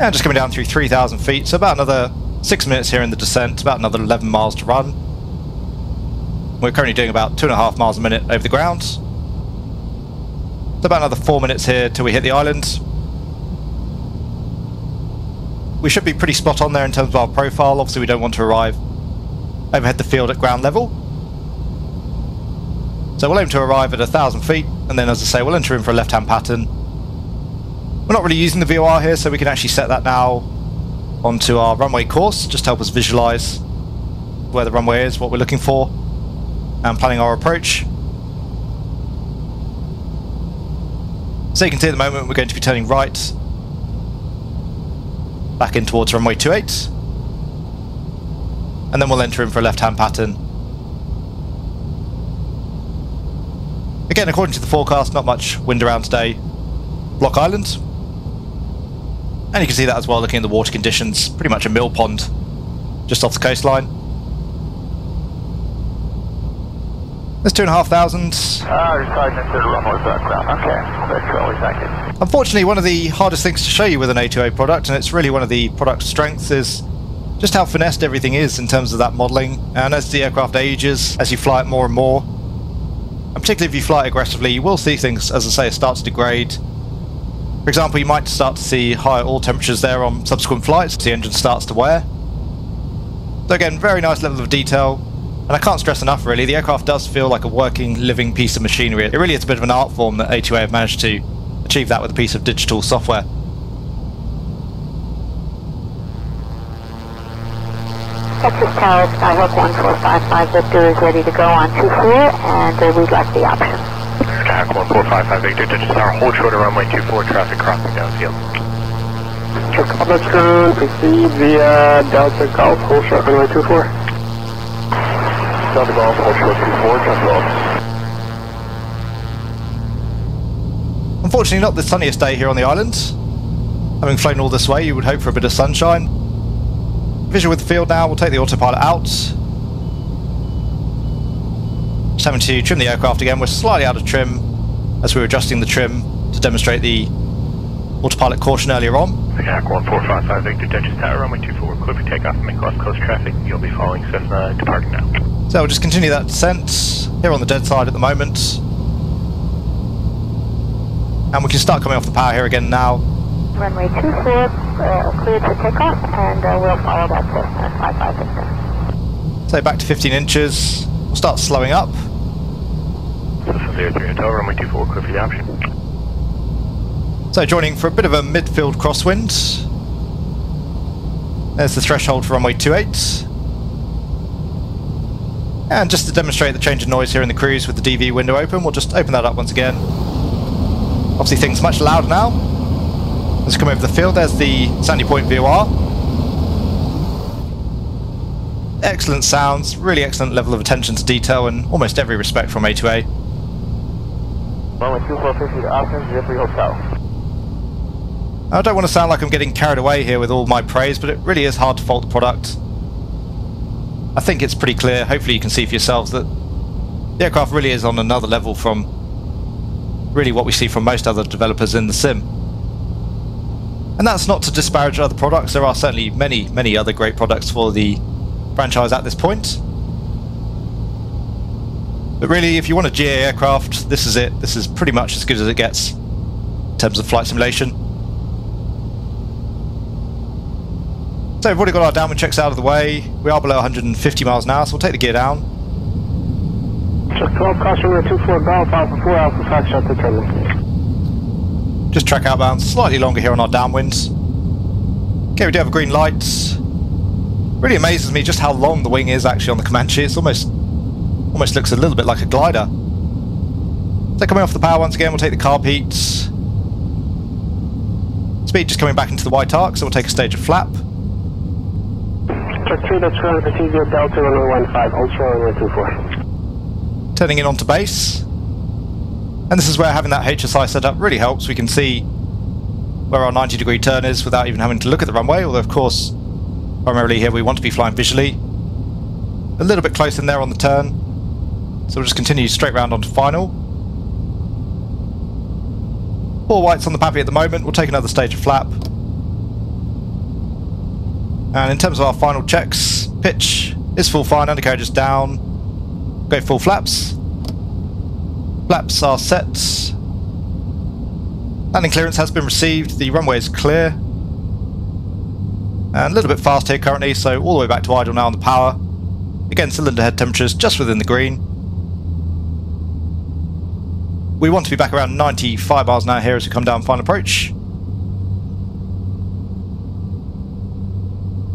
And just coming down through 3,000 feet, so about another 6 minutes here in the descent, about another 11 miles to run. We're currently doing about 2.5 miles a minute over the ground. So about another 4 minutes here till we hit the island. We should be pretty spot on there in terms of our profile. Obviously we don't want to arrive overhead the field at ground level. So we'll aim to arrive at 1,000 feet, and then as I say, we'll enter in for a left-hand pattern. We're not really using the VOR here, so we can actually set that now onto our runway course, just to help us visualise where the runway is, what we're looking for, and planning our approach. So you can see at the moment we're going to be turning right, back in towards runway 28, and then we'll enter in for a left-hand pattern. Again, according to the forecast, not much wind around today. Block Island. And you can see that as well looking at the water conditions. Pretty much a mill pond just off the coastline. There's 2,500. Unfortunately, one of the hardest things to show you with an A2A product, and it's really one of the product's strengths, is just how finessed everything is in terms of that modelling. And as the aircraft ages, as you fly it more and more, and particularly if you fly aggressively, you will see things, as I say, start to degrade. For example, you might start to see higher oil temperatures there on subsequent flights, the engine starts to wear. So again, very nice level of detail, and I can't stress enough really, the aircraft does feel like a working, living piece of machinery. It really is a bit of an art form that A2A have managed to achieve that with a piece of digital software. Texas Tower, Skyhawk 1455, Victor is ready to go on to clear, and we'd like the option. Skyhawk 1455, Victor, Texas Tower, hold short of runway 24, traffic crossing downfield. Chicago Scoon, proceed via Delta Golf, hold short runway 24. Delta Golf, hold short 24, traffic off. Unfortunately not the sunniest day here on the island. Having flown all this way, you would hope for a bit of sunshine. Visual with the field now, we'll take the autopilot out. Just having to trim the aircraft again, we're slightly out of trim as we were adjusting the trim to demonstrate the autopilot caution earlier on. Attack 1455 Victor, Dutchess Tower, runway 24, clear for takeoff and make cross coast traffic, you'll be following Cessna, departing now. So we'll just continue that descent, here on the dead side at the moment. And we can start coming off the power here again now. Runway 24, cleared for takeoff, and we'll follow that Cessna 556. So back to 15 inches, we'll start slowing up. Cessna 03 Hotel, runway 24, clear for the option. So joining for a bit of a midfield crosswind. There's the threshold for runway 28. And just to demonstrate the change in noise here in the cruise with the DV window open, we'll just open that up once again. Obviously things much louder now. Let's come over the field, there's the Sandy Point VOR. Excellent sounds, really excellent level of attention to detail in almost every respect from A2A. Runway 2450 options, Jeffrey Hotel. I don't want to sound like I'm getting carried away here with all my praise, but it really is hard to fault the product. I think it's pretty clear, hopefully you can see for yourselves that the aircraft really is on another level from really what we see from most other developers in the sim. And that's not to disparage other products, there are certainly many, many other great products for the franchise at this point. But really, if you want a GA aircraft, this is it. This is pretty much as good as it gets in terms of flight simulation. So we've already got our downwind checks out of the way. We are below 150 miles an hour, so we'll take the gear down. Check 12, caution, 24 Golf, Alpha 4, Alpha 5, shut the turbine. Just track outbound, slightly longer here on our downwinds. Okay, we do have green lights. Really amazes me just how long the wing is actually on the Comanche. It's almost looks a little bit like a glider. So coming off the power once again, we'll take the carb heats. Speed just coming back into the white arc, so we'll take a stage of flap. Check 3, that's going to proceed with Delta 1015, Ultra 124. Turning in onto base. And this is where having that HSI set up really helps. We can see where our 90-degree turn is without even having to look at the runway, although of course, primarily here we want to be flying visually. A little bit close in there on the turn. So we'll just continue straight round onto final. 4 whites on the Pappy at the moment, we'll take another stage of flap. And in terms of our final checks, pitch is full fine, undercarriage is down, go full flaps. Flaps are set. Landing clearance has been received, the runway is clear. And a little bit fast here currently, so all the way back to idle now on the power. Again, cylinder head temperatures just within the green. We want to be back around 95 miles an hour here as we come down final approach.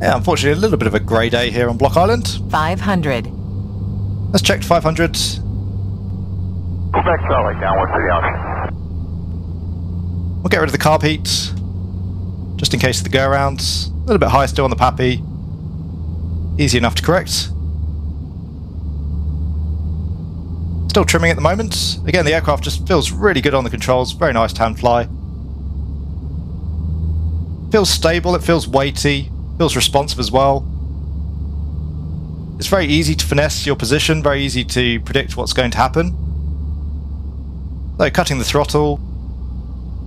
Yeah, unfortunately a little bit of a grey day here on Block Island. 500. Let's check 500. Quebec Valley, downward to the ocean. We'll get rid of the carb heat, just in case of the go-rounds. A little bit high still on the Pappy. Easy enough to correct. Still trimming at the moment. Again, the aircraft just feels really good on the controls. Very nice to hand fly. Feels stable, it feels weighty, feels responsive as well. It's very easy to finesse your position, very easy to predict what's going to happen. So cutting the throttle.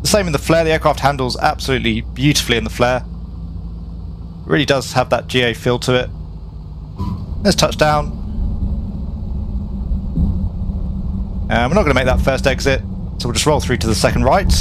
The same in the flare, the aircraft handles absolutely beautifully in the flare. It really does have that GA feel to it. Let's touch down. We're not going to make that first exit, so we'll just roll through to the second right.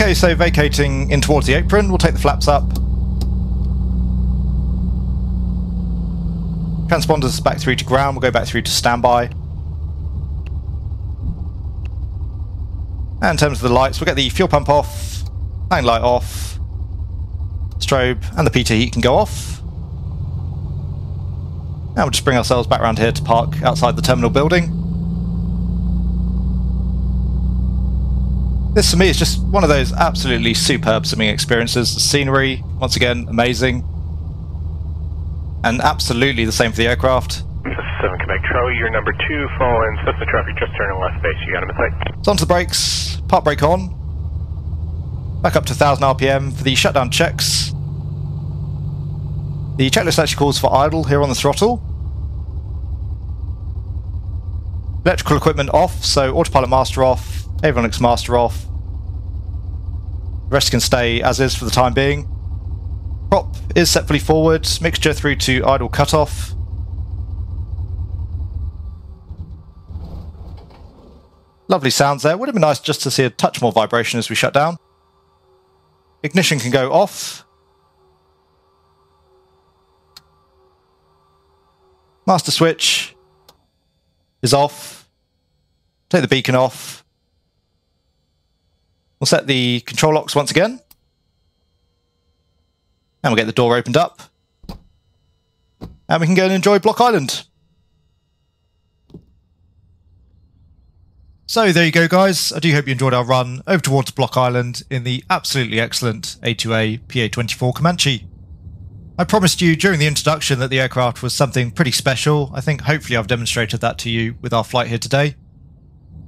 Okay, so vacating in towards the apron, we'll take the flaps up. Transponders back through to ground, we'll go back through to standby. And in terms of the lights, we'll get the fuel pump off, hang light off, strobe and the PT heat can go off. And we'll just bring ourselves back around here to park outside the terminal building. This for me is just one of those absolutely superb simming experiences. The scenery, once again, amazing. And absolutely the same for the aircraft. 7 Quebec Charlie, you're number 2, follow in Cessna traffic, just turn in left base, you got him in sight. So onto the brakes, part brake on. Back up to 1000 RPM for the shutdown checks. The checklist actually calls for idle here on the throttle. Electrical equipment off, so autopilot master off. Avionics master off. The rest can stay as is for the time being. Prop is set fully forward, mixture through to idle cutoff. Lovely sounds there. Would have been nice just to see a touch more vibration as we shut down. Ignition can go off. Master switch is off. Take the beacon off. We'll set the control locks once again. And we'll get the door opened up. And we can go and enjoy Block Island. So there you go, guys. I do hope you enjoyed our run over towards Block Island in the absolutely excellent A2A PA-24 Comanche. I promised you during the introduction that the aircraft was something pretty special. I think hopefully I've demonstrated that to you with our flight here today.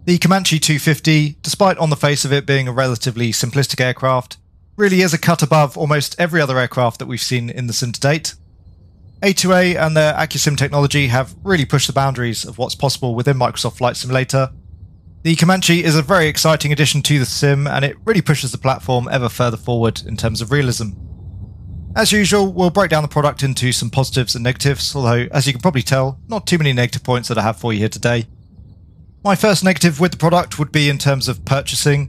The Comanche 250, despite on the face of it being a relatively simplistic aircraft, really is a cut above almost every other aircraft that we've seen in the sim to date. A2A and their AccuSIM technology have really pushed the boundaries of what's possible within Microsoft Flight Simulator. The Comanche is a very exciting addition to the sim, and it really pushes the platform ever further forward in terms of realism. As usual, we'll break down the product into some positives and negatives, although, as you can probably tell, not too many negative points that I have for you here today. My first negative with the product would be in terms of purchasing.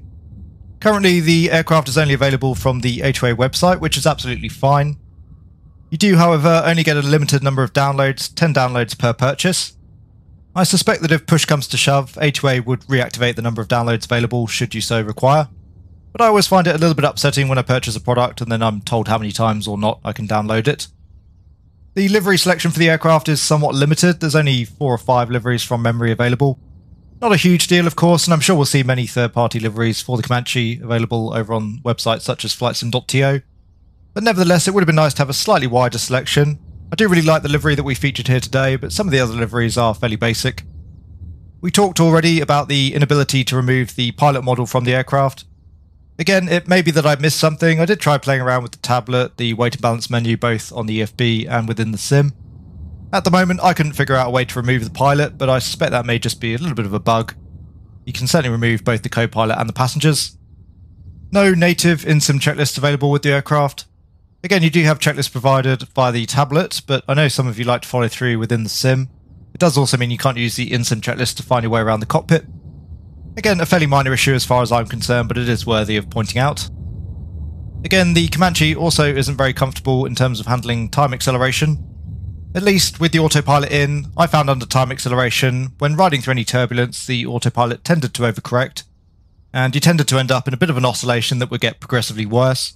Currently, the aircraft is only available from the A2A website, which is absolutely fine. You do, however, only get a limited number of downloads, 10 downloads per purchase. I suspect that if push comes to shove, A2A would reactivate the number of downloads available should you so require. But I always find it a little bit upsetting when I purchase a product and then I'm told how many times or not I can download it. The livery selection for the aircraft is somewhat limited. There's only 4 or 5 liveries from memory available. Not a huge deal, of course, and I'm sure we'll see many third-party liveries for the Comanche available over on websites such as flightsim.to. But nevertheless, it would have been nice to have a slightly wider selection. I do really like the livery that we featured here today, but some of the other liveries are fairly basic. We talked already about the inability to remove the pilot model from the aircraft. Again, it may be that I missed something. I did try playing around with the tablet, the weight and balance menu, both on the EFB and within the sim. At the moment, I couldn't figure out a way to remove the pilot, but I suspect that may just be a little bit of a bug. You can certainly remove both the co-pilot and the passengers. No native in-sim checklist available with the aircraft. Again, you do have checklists provided via the tablet, but I know some of you like to follow through within the sim. It does also mean you can't use the in-sim checklist to find your way around the cockpit. Again, a fairly minor issue as far as I'm concerned, but it is worthy of pointing out. Again, the Comanche also isn't very comfortable in terms of handling time acceleration. At least with the autopilot in, I found under time acceleration, when riding through any turbulence, the autopilot tended to overcorrect, and you tended to end up in a bit of an oscillation that would get progressively worse.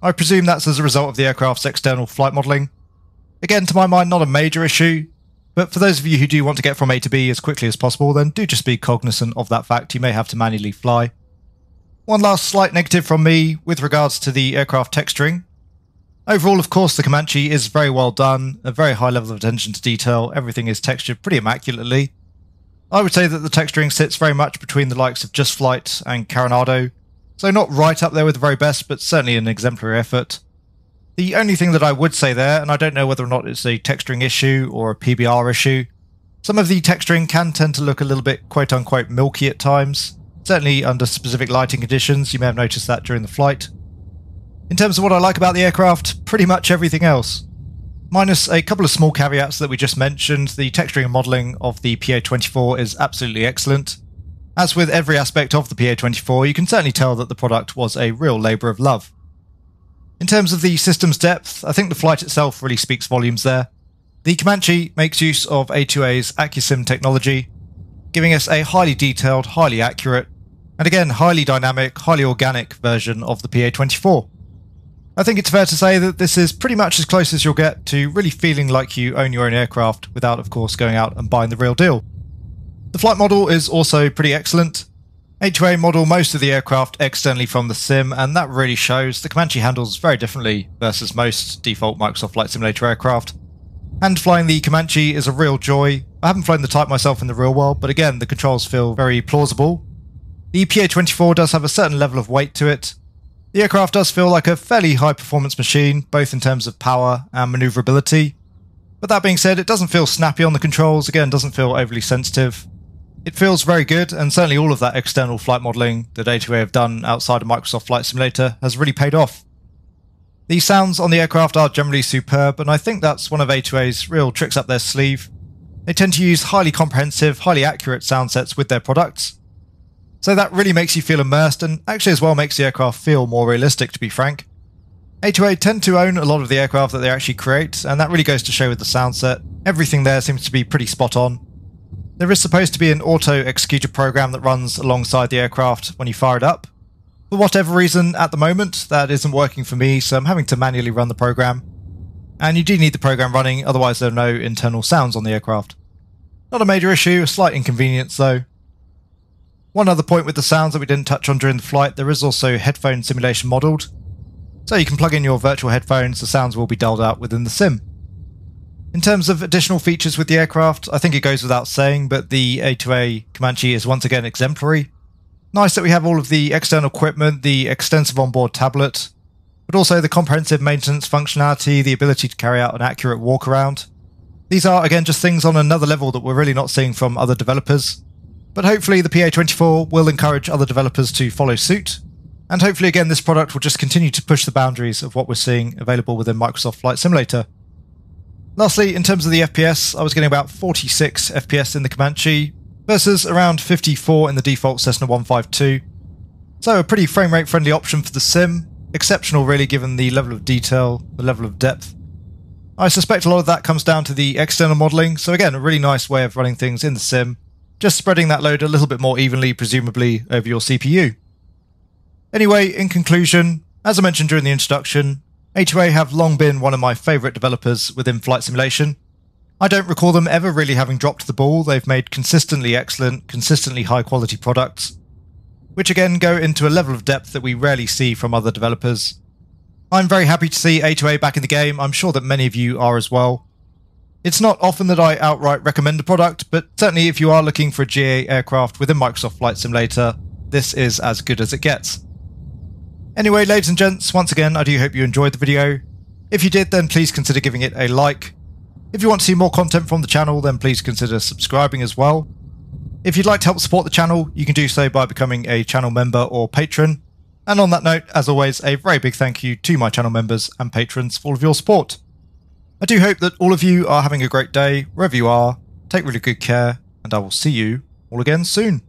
I presume that's as a result of the aircraft's external flight modelling. Again, to my mind, not a major issue, but for those of you who do want to get from A to B as quickly as possible, then do just be cognizant of that fact. You may have to manually fly. One last slight negative from me with regards to the aircraft texturing. Overall, of course, the Comanche is very well done, a very high level of attention to detail, everything is textured pretty immaculately. I would say that the texturing sits very much between the likes of Just Flight and Caronado. So not right up there with the very best, but certainly an exemplary effort. The only thing that I would say there, and I don't know whether or not it's a texturing issue or a PBR issue, some of the texturing can tend to look a little bit quote-unquote milky at times. Certainly under specific lighting conditions, you may have noticed that during the flight. In terms of what I like about the aircraft, pretty much everything else. Minus a couple of small caveats that we just mentioned, the texturing and modelling of the PA-24 is absolutely excellent. As with every aspect of the PA-24, you can certainly tell that the product was a real labour of love. In terms of the system's depth, I think the flight itself really speaks volumes there. The Comanche makes use of A2A's AccuSIM technology, giving us a highly detailed, highly accurate, and again highly dynamic, highly organic version of the PA-24. I think it's fair to say that this is pretty much as close as you'll get to really feeling like you own your own aircraft without, of course, going out and buying the real deal. The flight model is also pretty excellent. A2A model most of the aircraft externally from the sim, and that really shows. The Comanche handles very differently versus most default Microsoft Flight Simulator aircraft. And flying the Comanche is a real joy. I haven't flown the type myself in the real world, but again, the controls feel very plausible. The PA-24 does have a certain level of weight to it. The aircraft does feel like a fairly high-performance machine, both in terms of power and manoeuvrability. But that being said, it doesn't feel snappy on the controls, again, doesn't feel overly sensitive. It feels very good, and certainly all of that external flight modelling that A2A have done outside of Microsoft Flight Simulator has really paid off. The sounds on the aircraft are generally superb, and I think that's one of A2A's real tricks up their sleeve. They tend to use highly comprehensive, highly accurate sound sets with their products. So that really makes you feel immersed, and actually as well makes the aircraft feel more realistic, to be frank. A2A tend to own a lot of the aircraft that they actually create, and that really goes to show with the sound set. Everything there seems to be pretty spot on. There is supposed to be an auto-executor program that runs alongside the aircraft when you fire it up. For whatever reason, at the moment, that isn't working for me, so I'm having to manually run the program. And you do need the program running, otherwise there are no internal sounds on the aircraft. Not a major issue, a slight inconvenience though. One other point with the sounds that we didn't touch on during the flight, there is also headphone simulation modelled. So you can plug in your virtual headphones, the sounds will be dulled out within the sim. In terms of additional features with the aircraft, I think it goes without saying, but the A2A Comanche is once again exemplary. Nice that we have all of the external equipment, the extensive onboard tablet, but also the comprehensive maintenance functionality, the ability to carry out an accurate walk around. These are, again, just things on another level that we're really not seeing from other developers. But hopefully the PA-24 will encourage other developers to follow suit. And hopefully, again, this product will just continue to push the boundaries of what we're seeing available within Microsoft Flight Simulator. Lastly, in terms of the FPS, I was getting about 46 FPS in the Comanche versus around 54 in the default Cessna 152. So a pretty frame rate friendly option for the sim. Exceptional really, given the level of detail, the level of depth. I suspect a lot of that comes down to the external modelling, so again, a really nice way of running things in the sim, just spreading that load a little bit more evenly, presumably over your CPU. Anyway, in conclusion, as I mentioned during the introduction, A2A have long been one of my favourite developers within flight simulation. I don't recall them ever really having dropped the ball. They've made consistently excellent, consistently high quality products, which again go into a level of depth that we rarely see from other developers. I'm very happy to see A2A back in the game. I'm sure that many of you are as well. It's not often that I outright recommend a product, but certainly if you are looking for a GA aircraft within Microsoft Flight Simulator, this is as good as it gets. Anyway, ladies and gents, once again, I do hope you enjoyed the video. If you did, then please consider giving it a like. If you want to see more content from the channel, then please consider subscribing as well. If you'd like to help support the channel, you can do so by becoming a channel member or patron. And on that note, as always, a very big thank you to my channel members and patrons for all of your support. I do hope that all of you are having a great day, wherever you are. Take really good care, and I will see you all again soon.